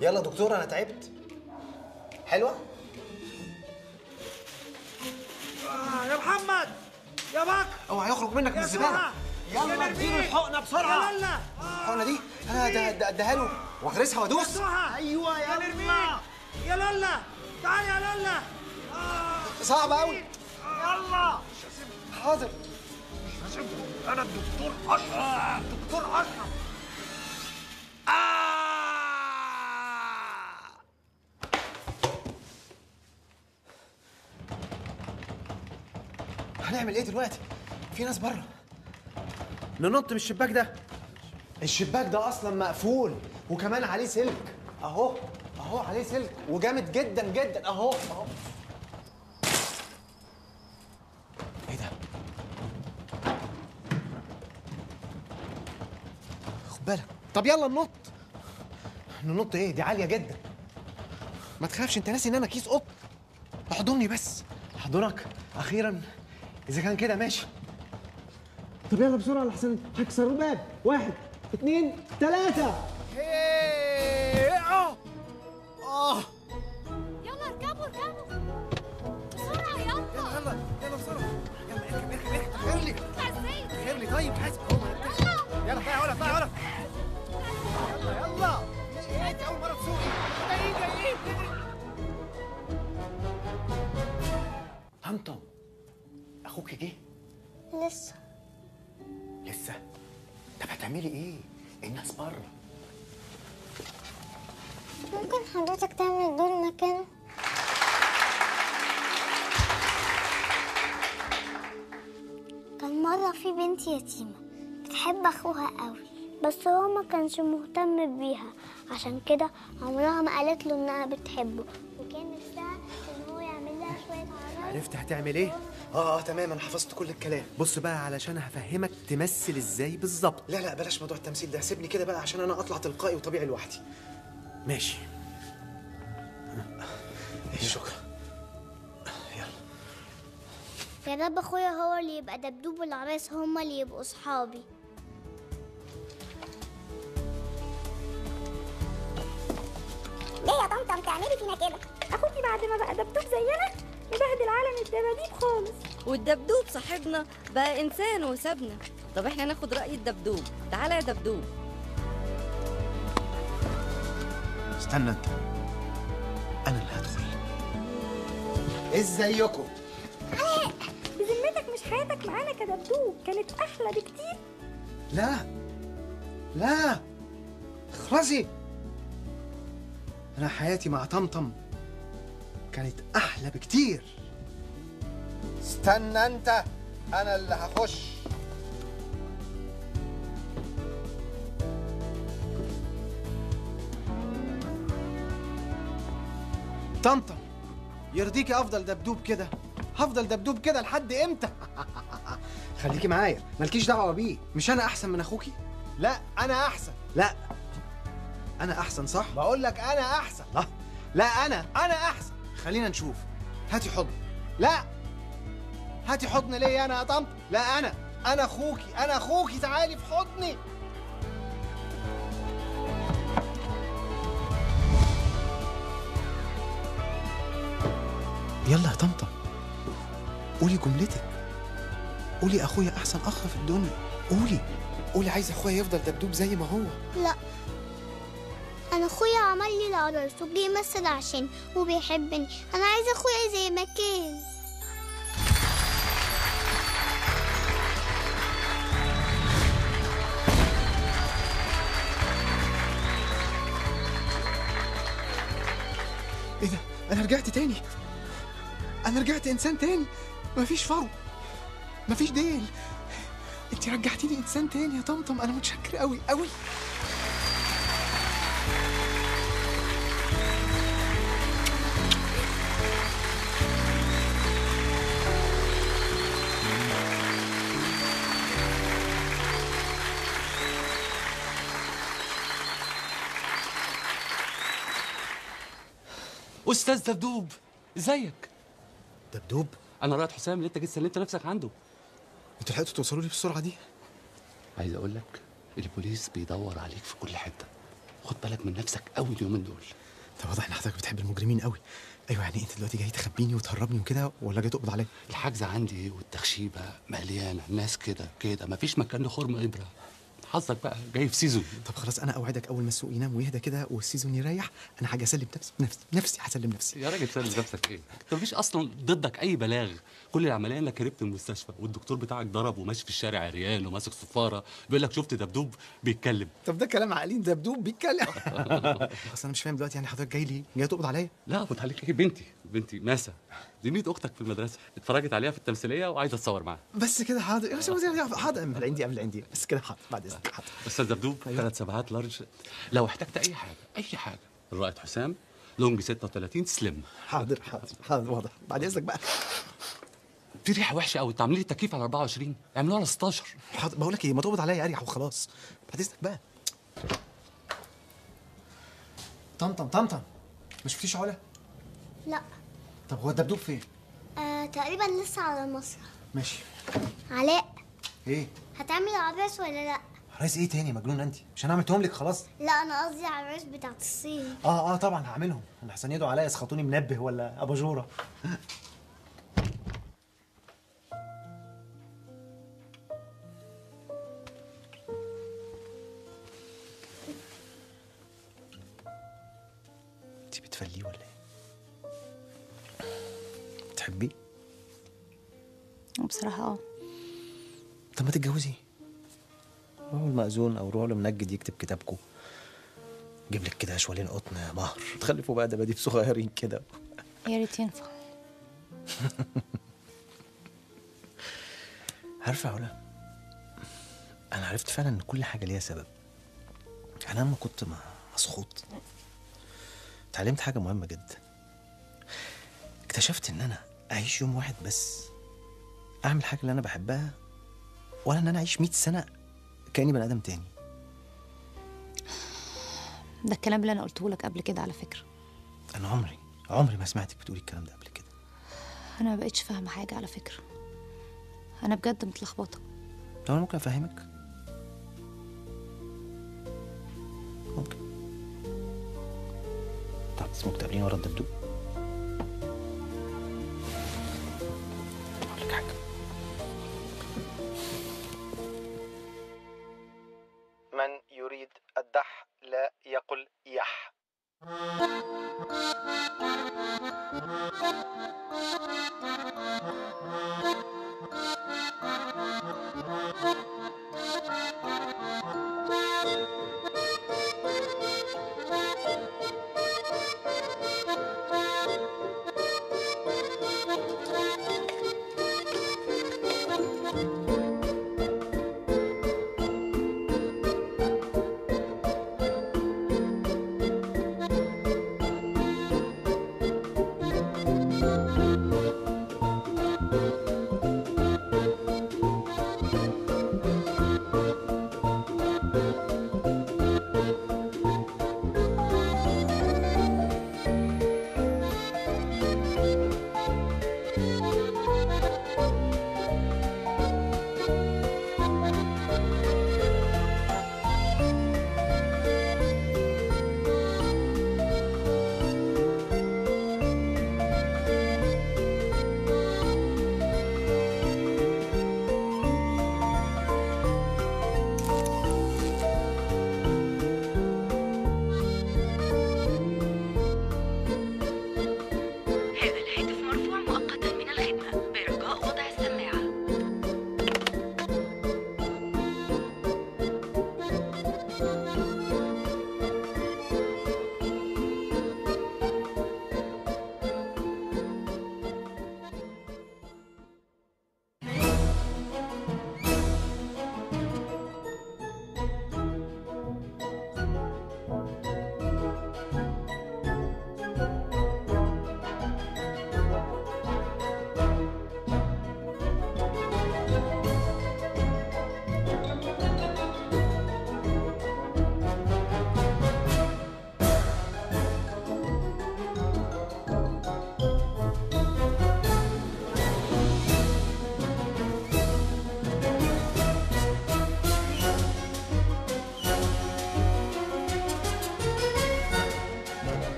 يلا دكتور انا تعبت. حلوه؟ يا محمد يا بكر، اوعى يخرج منك من الزباله. يلا اديله الحقنه بسرعه. يلا الحقنه دي انا اديها له واغرسها وادوس. ايوه يا للا يا للا، تعالى يا للا. صعب قوي. يلا حاضر، مش هسيبهم، انا الدكتور اشرف، الدكتور اشرف. هنعمل ايه دلوقتي؟ في ناس بره. ننط من الشباك ده، الشباك ده اصلا مقفول وكمان عليه سلك اهو اهو، عليه سلك وجامد جدا جدا اهو اهو. ايه ده؟ خد بالك. طب يلا ننط. ننط ايه؟ دي عاليه جدا. ما تخافش، انت ناسي ان انا كيس قط. احضني بس. احضنك اخيرا؟ اذا كان كده ماشي. طب يلا بسرعه لحسن هيكسروا الباب. واحد اتنين تلاته. ايه اه اه يلا اركبوا اركبوا بسرعه. يلا يلا يلا بسرعه. يلا اركب اركب اركب. غير لي غير لي. طيب حاسب اهو. يلا طلع ولا طلع ولا. يلا يلا. ايه دي اول مره تسوقي؟ ايه ده؟ ايه طمطم اخوك جه؟ لسه لسه؟ طب هتعملي ايه؟ الناس بره. ممكن حضرتك تعمل دور مكانه؟ كان مره في بنت يتيمه بتحب اخوها قوي، بس هو ما كانش مهتم بيها، عشان كده عمرها ما قالت له انها بتحبه، وكان نفسها ان هو يعمل لها شويه عرايس. عرفت هتعمل ايه؟ اه اه تمام، انا حفظت كل الكلام. بص بقى علشان هفهمك تمثل ازاي بالظبط. لا لا بلاش موضوع التمثيل ده، سيبني كده بقى عشان انا اطلع تلقائي وطبيعي لوحدي. ماشي. شكرا. يلا. يا رب اخويا هو اللي يبقى دبدوب والعرايس هما اللي يبقوا اصحابي. ليه يا طمطم تعملي فينا كده؟ اخوكي بعد ما بقى دبدوب زينا مبهدل عالم الدباديب خالص. والدبدوب صاحبنا بقى انسان وسابنا. طب احنا ناخد راي الدبدوب. تعالى يا دبدوب. استنى انت، انا اللي هدخل. ازيكم؟ حق بذمتك مش حياتك معانا كدبدوب كانت احلى بكتير؟ لا لا اخلصي، انا حياتي مع طمطم كانت أحلى بكتير. استنى أنت، أنا اللي هخش. طنطا يرضيكي أفضل دبدوب كده؟ هفضل دبدوب كده لحد إمتى؟ خليكي معايا، مالكيش دعوة بيه. مش أنا أحسن من أخوكي؟ لا أنا أحسن. لا أنا أحسن صح؟ بقول لك أنا أحسن. لا لا انا انا احسن. خلينا نشوف. هاتي حضن. لا هاتي حضن ليا انا يا طنط. لا انا انا اخوكي انا اخوكي تعالي في حضني. يلا يا طنطا قولي جملتك، قولي اخويا احسن اخ في الدنيا، قولي قولي عايز اخويا يفضل دبدوب زي ما هو. لا انا اخويا عمل لي العرس وبيمثل عشاني وبيحبني، انا عايز اخويا زي ما كان. ايه ده؟ انا رجعت تاني، انا رجعت انسان تاني، مفيش فرق مفيش ديل. انت رجعتيني انسان تاني يا طمطم، انا متشكر قوي قوي. استاذ دبدوب ازيك؟ دبدوب؟ انا رائد حسام اللي انت جيت سلمت نفسك عنده. انتوا لحقتوا توصلوا لي بالسرعه دي؟ عايز اقول لك البوليس بيدور عليك في كل حته، خد بالك من نفسك قوي اليومين دول. طب واضح ان حضرتك بتحب المجرمين قوي. ايوه يعني انت دلوقتي جاي تخبيني وتهربني وكده ولا جاي تقبض عليا؟ الحجز عندي والتخشيبه مليانه ناس كده كده، مفيش مكان لخرم ابره. حظك بقى جاي في سيزون. طب خلاص انا اوعدك اول ما السوق ينام ويهدى كده والسيزون يريح انا هاجي اسلم نفسي نفسي نفسي هسلم نفسي. يا راجل تسلم نفسك ايه؟ انت مفيش اصلا ضدك اي بلاغ، كل العمليه انك هربت من المستشفى والدكتور بتاعك ضرب وماشي في الشارع عريان وماسك صفاره بيقول لك شفت دبدوب بيتكلم. طب ده كلام عقلي، دبدوب بيتكلم؟ اصل انا مش فاهم دلوقتي يعني حضرتك جاي لي جاي تقبض عليا؟ لا خد عليك ايه، بنتي بنتي ماسه دي ميت اختك في المدرسه، اتفرجت عليها في التمثيليه وعايزه اتصور معاها. بس كده حاضر حاضر قبل عندي قبل عندي بس كده حاضر بعد اذنك حاضر. استاذ دبدوب ثلاث سبعات لارج، لو احتجت اي حاجه اي حاجه الرائد حسام لونج ستة وتلاتين سليم. حاضر حاضر حاضر واضح بعد اذنك بقى. في ريحه وحشه قوي، انتوا عاملين التكييف على اربعة وعشرين اعملوها على ستاشر. حاضر بقول لك ايه، ما تقبض عليا اريح وخلاص بعد اذنك بقى. طمطم طمطم ما شفتيش علا؟ لا. طب هو الدبدوب فين؟ آه، تقريبا لسه على المسرح. ماشي. علاء ايه؟ هتعمل عرايس ولا لا؟ عرايس ايه تاني مجنون انت؟ مش هنعملهم لك خلاص؟ لا انا قصدي عرايس بتاعت الصين. اه اه طبعا هعملهم، انا احسن يدوا عليا يسخطوني منبه ولا اباجوره. انت بتفليه ولا ايه؟ بتحبيه؟ بصراحة اه. طب ما تتجوزي؟ روحوا المأذون أو روحوا لمنجد يكتب كتابكم. جيب لك كده شوالين قطن مهر، تخلفوا بقى دباديب صغيرين كده. يا ريت ينفع. عارفة يا علا، أنا عرفت فعلا إن كل حاجة ليها سبب. أنا لما كنت مسخوط اتعلمت حاجة مهمة جدا. اكتشفت إن أنا أعيش يوم واحد بس، أعمل حاجة اللي أنا بحبها، ولا إن أنا أعيش مية سنة كأني بني آدم تاني. ده الكلام اللي أنا قلته لك قبل كده على فكرة. أنا عمري عمري ما سمعتك بتقولي الكلام ده قبل كده. أنا ما بقتش فاهمة حاجة على فكرة. أنا بجد متلخبطة. طب أنا ممكن أفهمك؟ ممكن. طب اسمك تقابليني ورا الدبدوب؟ من يريد الدح لا يقل يح.